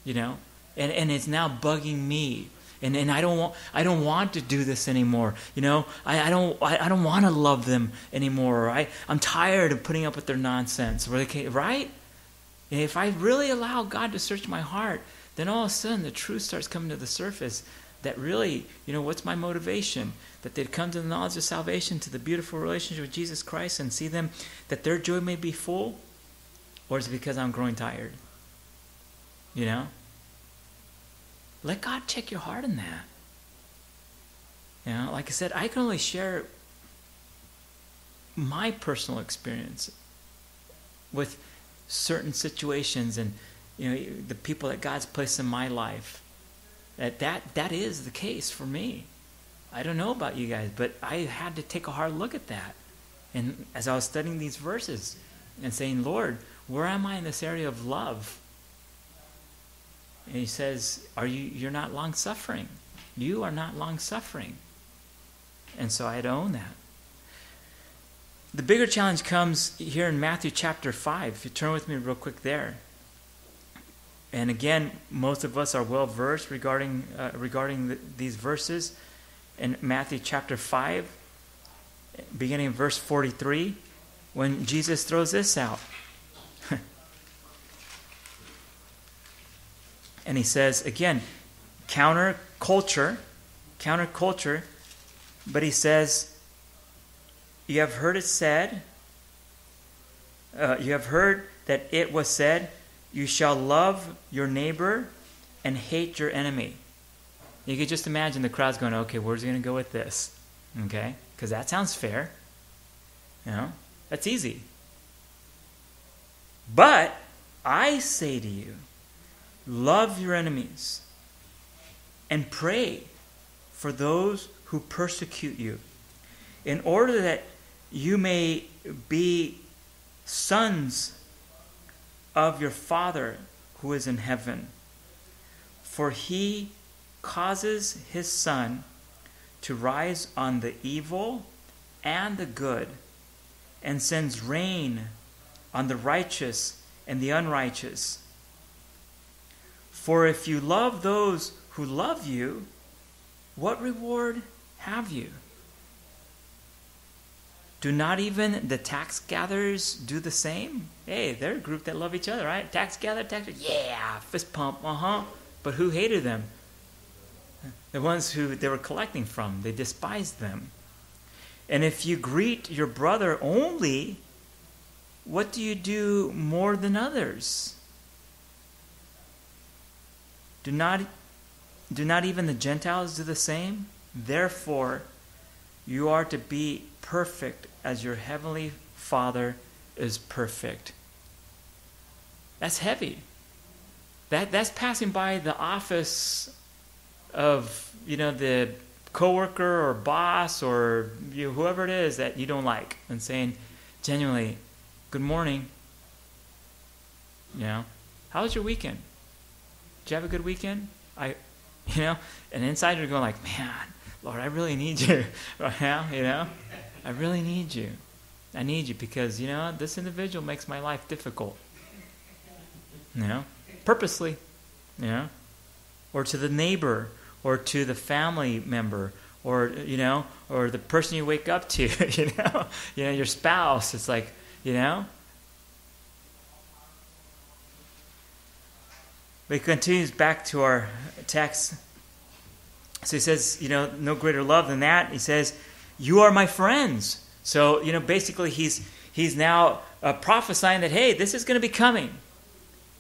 You know? And and it's now bugging me. And and I don't want I don't want to do this anymore. You know, I, I don't I, I don't want to love them anymore. Right? I'm tired of putting up with their nonsense. Where they can't, right? And if I really allow God to search my heart, then all of a sudden the truth starts coming to the surface. That really, you know, what's my motivation? That they'd come to the knowledge of salvation, to the beautiful relationship with Jesus Christ, and see them that their joy may be full, or is it because I'm growing tired? You know. Let God check your heart in that. You know, like I said, I can only share my personal experience with certain situations and, you know, the people that God's placed in my life. That that, that is the case for me. I don't know about you guys, but I had to take a hard look at that. And as I was studying these verses and saying, Lord, where am I in this area of love? And he says, "Are you? You're not long suffering. You are not long suffering." And so I had to own that. The bigger challenge comes here in Matthew chapter five. If you turn with me real quick there. And again, most of us are well versed regarding uh, regarding the, these verses in Matthew chapter five, beginning in verse forty-three, when Jesus throws this out. And he says, again, counter-culture, counter-culture, but he says, you have heard it said, uh, you have heard that it was said, you shall love your neighbor and hate your enemy. You could just imagine the crowd's going, okay, where's he going to go with this? Okay, because that sounds fair. You know, that's easy. But I say to you, love your enemies and pray for those who persecute you, in order that you may be sons of your Father who is in heaven. For he causes his sun to rise on the evil and the good, and sends rain on the righteous and the unrighteous. For if you love those who love you, what reward have you? Do not even the tax gatherers do the same? Hey, they're a group that love each other, right? Tax gatherer, tax gatherer, yeah, fist pump, uh-huh. But who hated them? The ones who they were collecting from. They despised them. And if you greet your brother only, what do you do more than others? Do not, do not even the Gentiles do the same? Therefore, you are to be perfect as your heavenly Father is perfect. That's heavy. That that's passing by the office of, you know, the coworker or boss or you, whoever it is that you don't like, and saying genuinely, good morning. You know, how was your weekend? Did you have a good weekend? I, you know, and inside you're going like, man, Lord, I really need you right now, you know. I really need you. I need you because, you know, this individual makes my life difficult. You know, purposely, you know. Or to the neighbor, or to the family member, or, you know, or the person you wake up to, you know. You know, your spouse, it's like, you know. It continues back to our text. So he says, you know, no greater love than that. He says, you are my friends. So, you know, basically he's he's now uh, prophesying that, hey, this is going to be coming.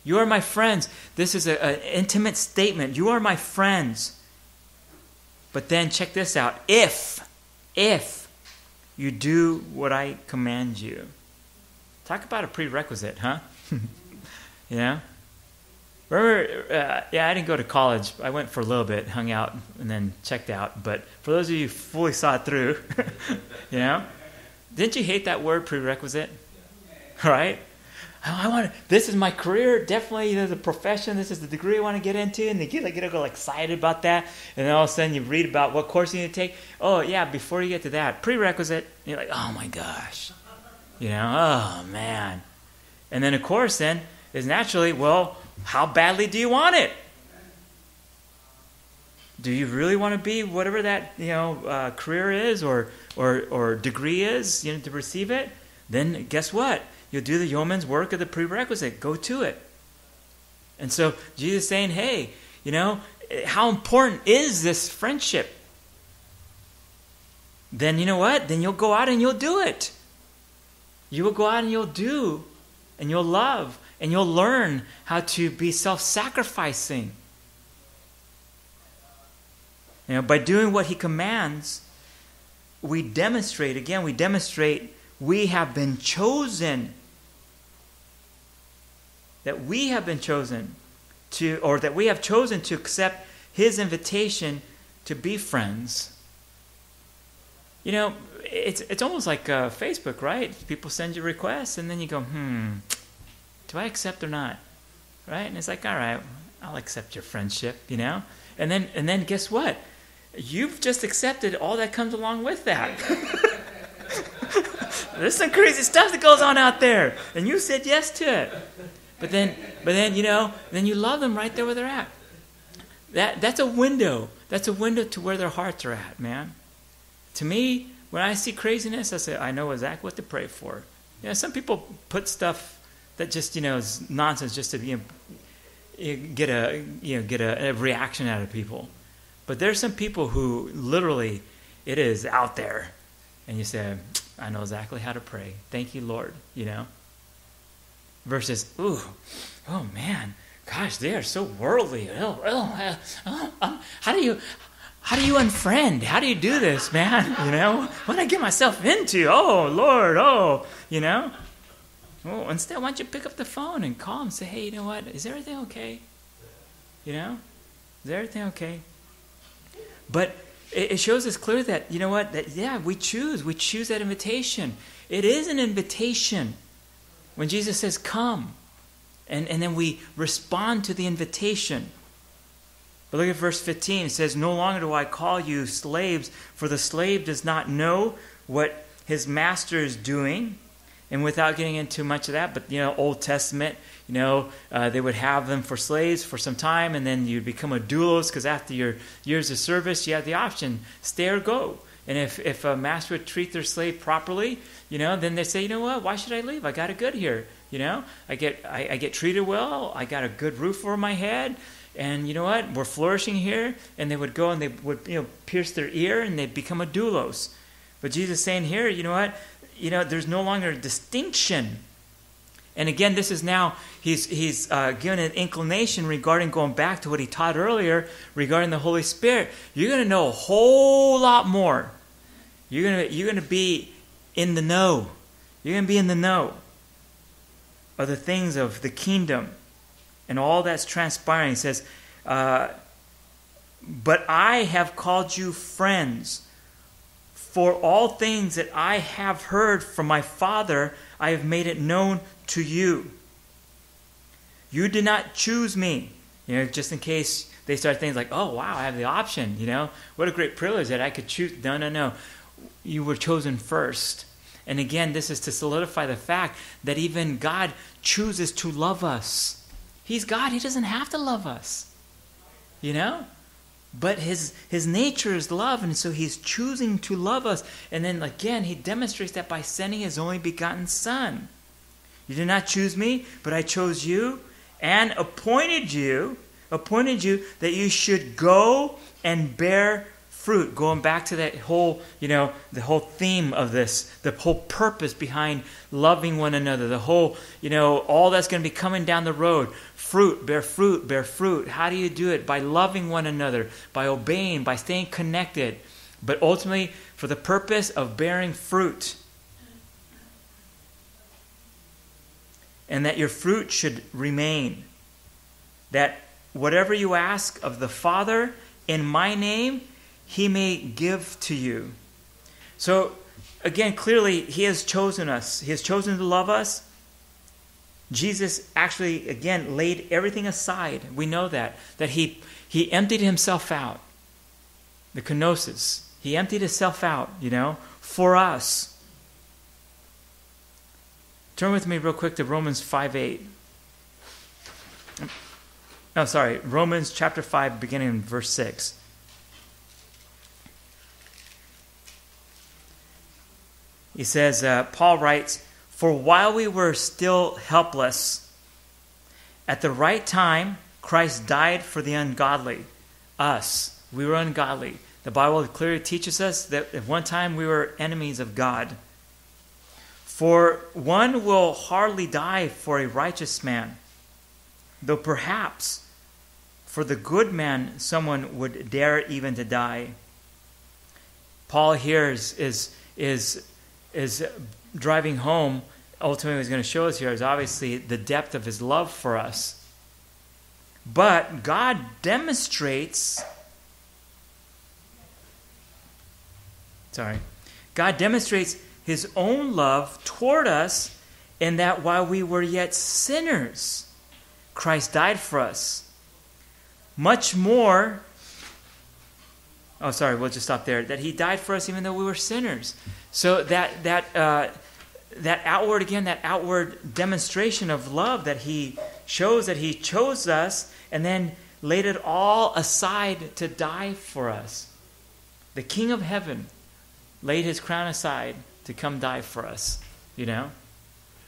You are my friends. This is an intimate statement. You are my friends. But then check this out. If, if you do what I command you. Talk about a prerequisite, huh? You know? Remember, uh, yeah, I didn't go to college. I went for a little bit, hung out, and then checked out. But for those of you who fully saw it through, you know, didn't you hate that word prerequisite? Right? I want to, this is my career, definitely, you know, the profession, this is the degree I want to get into, and they get, they get all excited about that, and then all of a sudden you read about what course you need to take. Oh, yeah, before you get to that, prerequisite, you're like, oh my gosh, you know, oh man. And then, of course, then, is naturally, well, how badly do you want it? Do you really want to be whatever that, you know, uh, career is or, or, or degree is, you know, to receive it? Then guess what? You'll do the yeoman's work of the prerequisite. Go to it. And so Jesus is saying, hey, you know, how important is this friendship? Then you know what? Then you'll go out and you'll do it. You will go out and you'll do, and you'll love, and you'll learn how to be self-sacrificing. You know, by doing what he commands, we demonstrate, again, we demonstrate we have been chosen. That we have been chosen to, or that we have chosen to accept his invitation to be friends. You know, it's it's almost like uh, Facebook, right? People send you requests, and then you go, hmm, do I accept or not? Right? And it's like, all right, I'll accept your friendship, you know? And then, and then guess what? You've just accepted all that comes along with that. There's some crazy stuff that goes on out there, and you said yes to it. But then, but then you know, then you love them right there where they're at. That that's a window. That's a window to where their hearts are at, man. To me, when I see craziness, I say, I know exactly what to pray for. You know, some people put stuff that just, you know, is nonsense just to, you know, get a, you know, get a, a reaction out of people. But there's some people who literally, it is out there, and you say, I know exactly how to pray. Thank you, Lord, you know. Versus, ooh, oh man, gosh, they are so worldly. Oh, oh, oh, oh. How do you, how do you unfriend? How do you do this, man? You know, what did I get myself into? Oh, Lord, oh, you know. Oh, instead, why don't you pick up the phone and call and say, hey, you know what? Is everything okay? You know, is everything okay? But it shows us clearly that, you know what, that yeah, we choose. We choose that invitation. It is an invitation. When Jesus says, come, and, and then we respond to the invitation. But look at verse fifteen. It says, no longer do I call you slaves, for the slave does not know what his master is doing. And without getting into much of that, but, you know, Old Testament, you know, uh, they would have them for slaves for some time, and then you'd become a doulos, because after your years of service, you have the option, stay or go. And if, if a master would treat their slave properly, you know, then they say, you know what, why should I leave? I got it good here, you know. I get, I, I get treated well. I got a good roof over my head. And you know what, we're flourishing here. And they would go and they would, you know, pierce their ear, and they'd become a doulos. But Jesus is saying here, you know what, you know, there's no longer a distinction. And again, this is now, he's, he's uh, given an inclination regarding going back to what he taught earlier regarding the Holy Spirit. You're going to know a whole lot more. You're going to, you're going to be in the know. You're going to be in the know of the things of the kingdom and all that's transpiring. He says, uh, but I have called you friends. For all things that I have heard from my Father, I have made it known to you. You did not choose me. You know, just in case they start things like, oh, wow, I have the option, you know. What a great privilege that I could choose. No, no, no. You were chosen first. And again, this is to solidify the fact that even God chooses to love us. He's God. He doesn't have to love us, you know. But his his nature is love, and so he's choosing to love us. And then again, he demonstrates that by sending his only begotten Son. You did not choose me, but I chose you and appointed you, appointed you that you should go and bear fruit. Going back to that whole, you know, the whole theme of this, the whole purpose behind loving one another, the whole, you know, all that's going to be coming down the road. Fruit, bear fruit, bear fruit. How do you do it? By loving one another, by obeying, by staying connected, but ultimately for the purpose of bearing fruit. and that your fruit should remain, that whatever you ask of the Father in my name, he may give to you. So again, clearly, he has chosen us. He has chosen to love us. Jesus actually, again, laid everything aside. We know that, that he, he emptied himself out. The kenosis. He emptied himself out, you know, for us. Turn with me real quick to Romans five eight. No, sorry, Romans chapter five, beginning in verse six. He says, uh, Paul writes, "For while we were still helpless, at the right time, Christ died for the ungodly." Us. We were ungodly. The Bible clearly teaches us that at one time we were enemies of God. "For one will hardly die for a righteous man, though perhaps for the good man someone would dare even to die." Paul here is, is, is, is driving home, ultimately what he's going to show us here is obviously the depth of his love for us. But God demonstrates... Sorry. God demonstrates his own love toward us in that while we were yet sinners, Christ died for us. Much more, oh, sorry, we'll just stop there, that he died for us even though we were sinners. So that that uh, that outward, again, that outward demonstration of love that he shows, that he chose us and then laid it all aside to die for us. The King of Heaven laid his crown aside to come die for us, you know?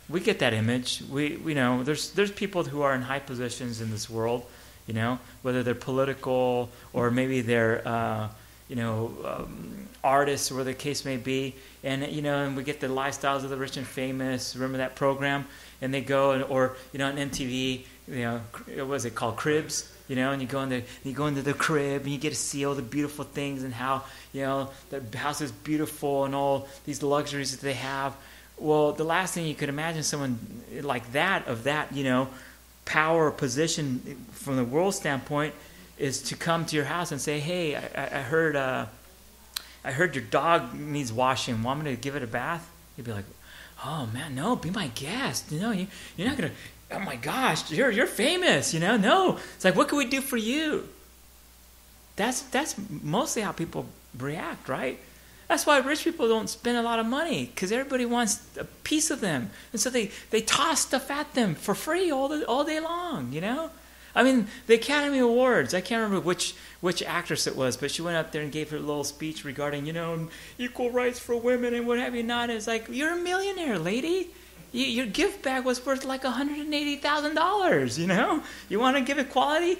We get that image. We, we know there's there's people who are in high positions in this world, you know, whether they're political or maybe they're, uh, you know, um, artists or the case may be. And, you know, and we get the lifestyles of the rich and famous. Remember that program? And they go, and, or, you know, on M T V, you know, what was it called? Cribs. You know, and you go in the, you go into the crib, and you get to see all the beautiful things and how, you know, the house is beautiful and all these luxuries that they have. Well, the last thing you could imagine someone like that, of that, you know, power or position from the world standpoint, is to come to your house and say, "Hey, I, I heard, uh, I heard your dog needs washing. Want me to give it a bath?" You'd be like, "Oh man, no, be my guest. You know, you, you're not gonna. Oh my gosh, you're you're famous, you know? No, it's like, what can we do for you?" That's that's mostly how people react, right? That's why rich people don't spend a lot of money, because everybody wants a piece of them, and so they they toss stuff at them for free all the, all day long, you know? I mean, the Academy Awards. I can't remember which which actress it was, but she went up there and gave her little speech regarding, you know, equal rights for women and what have you not. And it's like, you're a millionaire, lady. Your gift bag was worth like one hundred eighty thousand dollars, you know? You want to give it quality?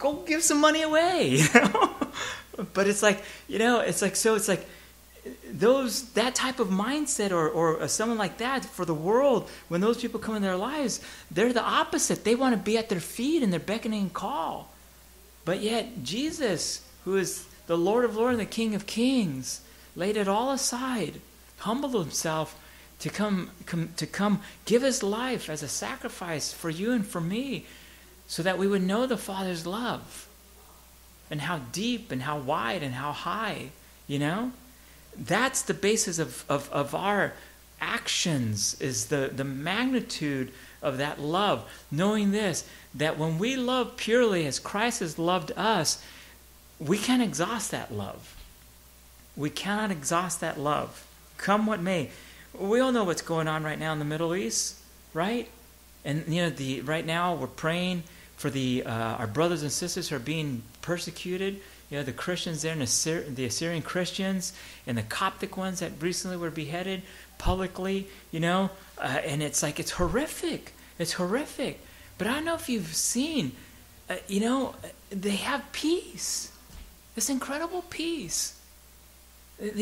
Go give some money away, you know? But it's like, you know, it's like, so it's like those, that type of mindset or, or someone like that for the world, when those people come in their lives, they're the opposite. They want to be at their feet and they're beckoning call. But yet Jesus, who is the Lord of Lords and the King of Kings, laid it all aside, humbled himself, To come, come, to come give his life as a sacrifice for you and for me, so that we would know the Father's love and how deep and how wide and how high, you know? That's the basis of, of, of our actions, is the, the magnitude of that love. Knowing this, that when we love purely as Christ has loved us, we can't exhaust that love. We cannot exhaust that love, come what may. We all know what's going on right now in the Middle East, right? And you know, the right now we're praying for the uh, our brothers and sisters who are being persecuted. You know, the Christians there, and the, the Assyrian Christians, and the Coptic ones that recently were beheaded publicly. You know, uh, and it's like it's horrific. It's horrific. But I don't know if you've seen. Uh, you know, they have peace. This incredible peace.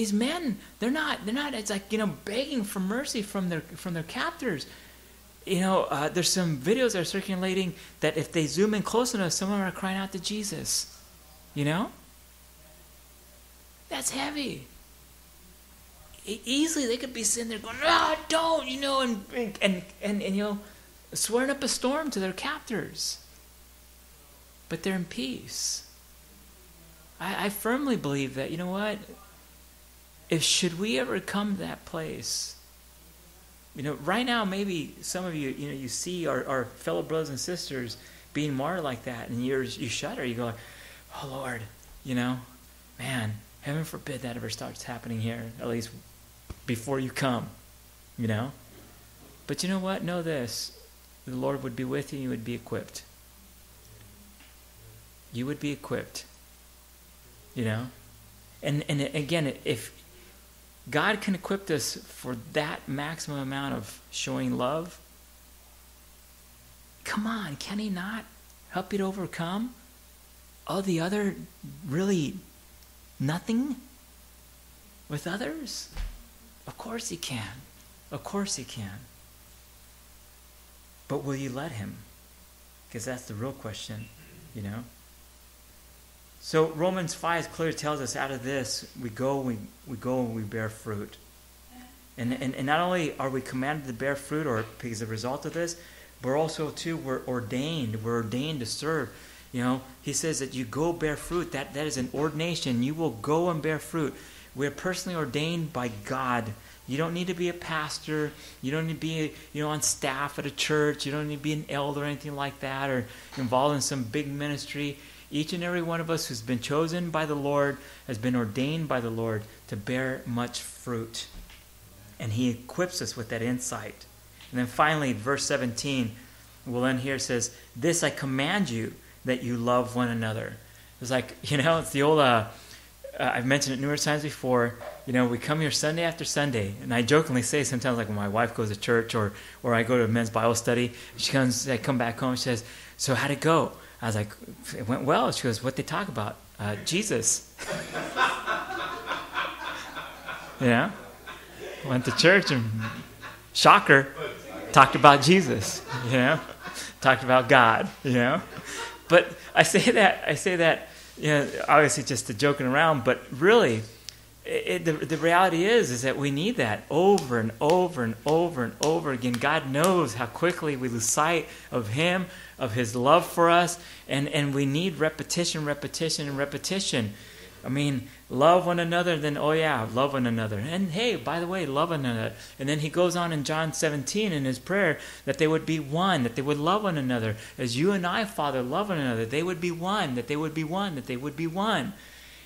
These men, they're not, they're not, it's like, you know, begging for mercy from their, from their captors. You know, uh, there's some videos that are circulating that if they zoom in close enough, some of them are crying out to Jesus, you know? That's heavy. E- easily they could be sitting there going, "No, don't," you know, and, and, and, and, you know, stirred up a storm to their captors. But they're in peace. I, I firmly believe that, you know what? If should we ever come to that place, you know, right now maybe some of you, you know, you see our, our fellow brothers and sisters being martyred like that, and you're, you shudder. You go like, oh Lord, you know, man, heaven forbid that ever starts happening here, at least before you come, you know. But you know what? Know this. The Lord would be with you, and you would be equipped. You would be equipped, you know. And and again, if God can equip us for that maximum amount of showing love, come on, can he not help you to overcome all the other really nothing with others? Of course he can. Of course he can. But will you let him? Because that's the real question, you know. So Romans five clearly tells us out of this, we go, we, we go and we bear fruit. And, and, and not only are we commanded to bear fruit or because of the result of this, but also too we're ordained. We're ordained to serve. You know, he says that you go bear fruit. That, that is an ordination. You will go and bear fruit. We're personally ordained by God. You don't need to be a pastor. You don't need to be, you know, on staff at a church. You don't need to be an elder or anything like that, or involved in some big ministry. Each and every one of us who's been chosen by the Lord has been ordained by the Lord to bear much fruit. And he equips us with that insight. And then finally, verse seventeen, we'll end here, says, this I command you, that you love one another. It's like, you know, it's the old, uh, uh, I've mentioned it numerous times before, you know, we come here Sunday after Sunday, and I jokingly say sometimes, like when my wife goes to church or, or I go to a men's Bible study, she comes, I come back home, she says, so how'd it go? I was like, it went well. She goes, what'd they talk about? Uh, Jesus. You know? Went to church and, shocker, talked about Jesus, you know? Talked about God, you know? But I say that, I say that, you know, obviously just to joking around, but really, it, it, the, the reality is, is that we need that over and over and over and over again. God knows how quickly we lose sight of him, of his love for us, and, and we need repetition, repetition, and repetition. I mean, love one another, then, oh yeah, love one another. And hey, by the way, love one another. And then he goes on in John seventeen in his prayer that they would be one, that they would love one another. As you and I, Father, love one another, they would be one, that they would be one, that they would be one.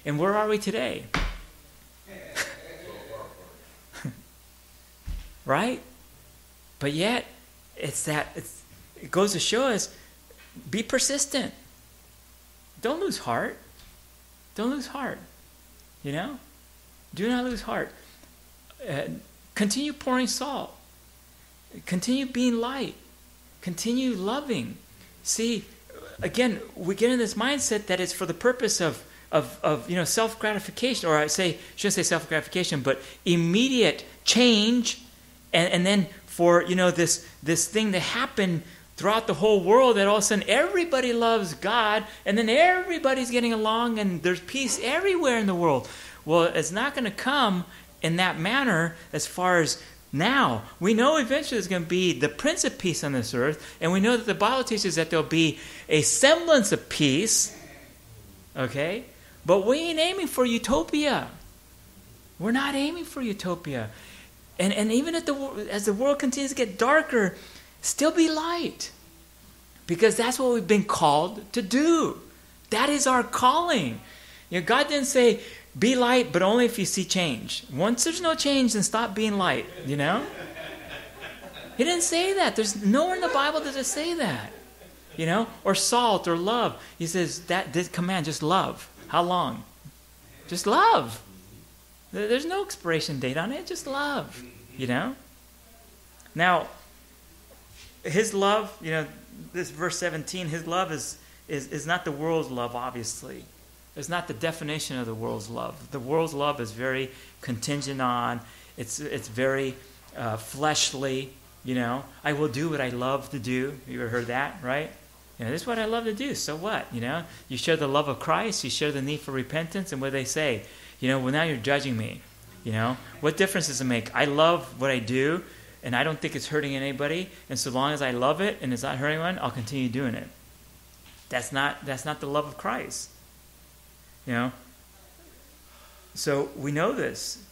And where are we today? Right? But yet, it's that, it's, it goes to show us, be persistent. Don't lose heart. Don't lose heart, you know? Do not lose heart. Uh, continue pouring salt. Continue being light. Continue loving. See, again, we get in this mindset that it's for the purpose of, of, of you know, self-gratification, or I say, shouldn't say self-gratification, but immediate change, and, and then for, you know, this, this thing to happen throughout the whole world, that all of a sudden everybody loves God, and then everybody's getting along, and there's peace everywhere in the world. Well, it's not going to come in that manner as far as now. We know eventually there's going to be the Prince of Peace on this earth, and we know that the Bible teaches that there'll be a semblance of peace, okay? But we ain't aiming for utopia. We're not aiming for utopia. And, and even at the, as the world continues to get darker, still be light, because that's what we've been called to do. That is our calling. You know, God didn't say be light, but only if you see change. Once there's no change, then stop being light, you know? He didn't say that. There's nowhere in the Bible does it say that, you know? Or salt or love. He says that this command, just love. How long? Just love. There's no expiration date on it. Just love, you know? Now, his love, you know, this verse seventeen, his love is, is, is not the world's love, obviously. It's not the definition of the world's love. The world's love is very contingent on, it's, it's very uh, fleshly, you know. I will do what I love to do. You ever heard that, right? You know, this is what I love to do, so what, you know? You share the love of Christ, you share the need for repentance, and what do they say? You know, well, now you're judging me, you know. What difference does it make? I love what I do. and I don't think it's hurting anybody, and so long as I love it and it's not hurting anyone, I'll continue doing it. That's not that's not the love of Christ. You know? So we know this,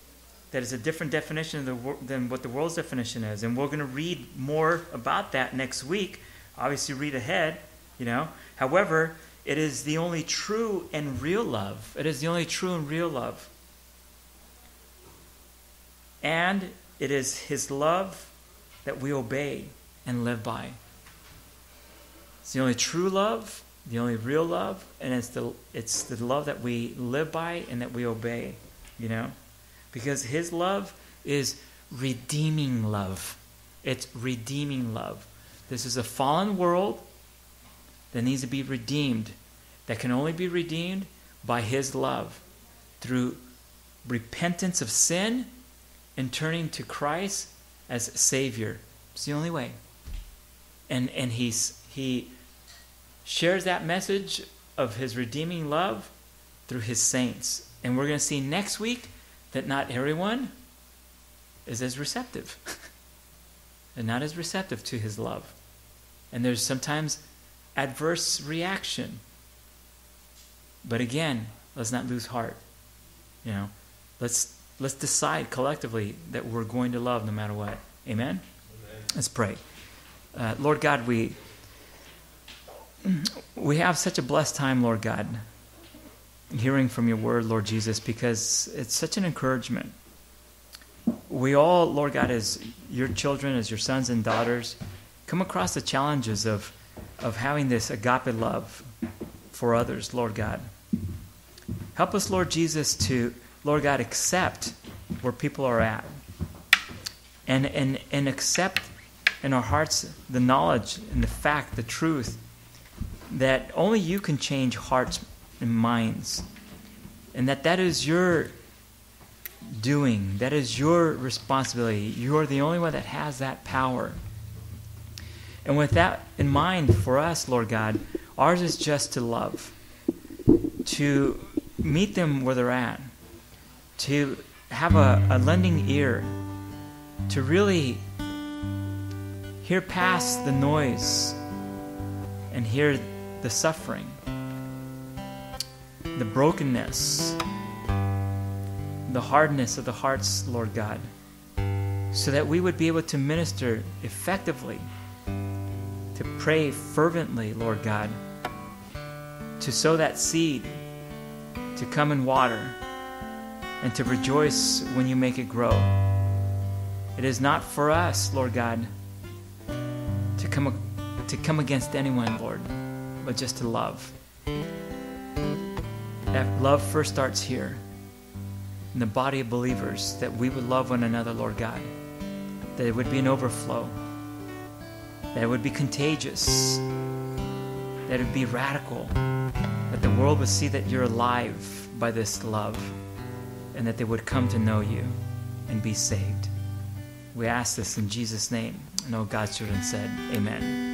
that it's a different definition of the wor- than what the world's definition is, and we're going to read more about that next week. Obviously, read ahead, you know. However, it is the only true and real love. It is the only true and real love. And it is his love that we obey and live by. It's the only true love, the only real love, and it's the it's the love that we live by and that we obey, you know? Because his love is redeeming love. It's redeeming love. This is a fallen world that needs to be redeemed, that can only be redeemed by his love through repentance of sin and turning to Christ as Savior. It's the only way. And and he's, he shares that message of his redeeming love through his saints. And we're going to see next week that not everyone is as receptive. They're not as receptive to his love. And there's sometimes adverse reaction. But again, let's not lose heart. You know, let's let's decide collectively that we're going to love no matter what. Amen? Amen. Let's pray. Uh, Lord God, we we have such a blessed time, Lord God, hearing from your word, Lord Jesus, because it's such an encouragement. We all, Lord God, as your children, as your sons and daughters, come across the challenges of, of having this agape love for others, Lord God. Help us, Lord Jesus, to, Lord God, accept where people are at and, and, and accept in our hearts the knowledge and the fact, the truth, that only you can change hearts and minds, and that that is your doing, that is your responsibility. You are the only one that has that power. And with that in mind for us, Lord God, ours is just to love, to meet them where they're at, to have a, a lending ear, to really hear past the noise and hear the suffering, the brokenness, the hardness of the hearts, Lord God, so that we would be able to minister effectively, to pray fervently, Lord God, to sow that seed, to come in water, and to rejoice when you make it grow. It is not for us, Lord God, to come to come against anyone, Lord, but just to love. That love first starts here in the body of believers, that we would love one another, Lord God, that it would be an overflow, that it would be contagious, that it would be radical, that the world would see that you're alive by this love, and that they would come to know you and be saved. We ask this in Jesus' name, and all God's children said, amen.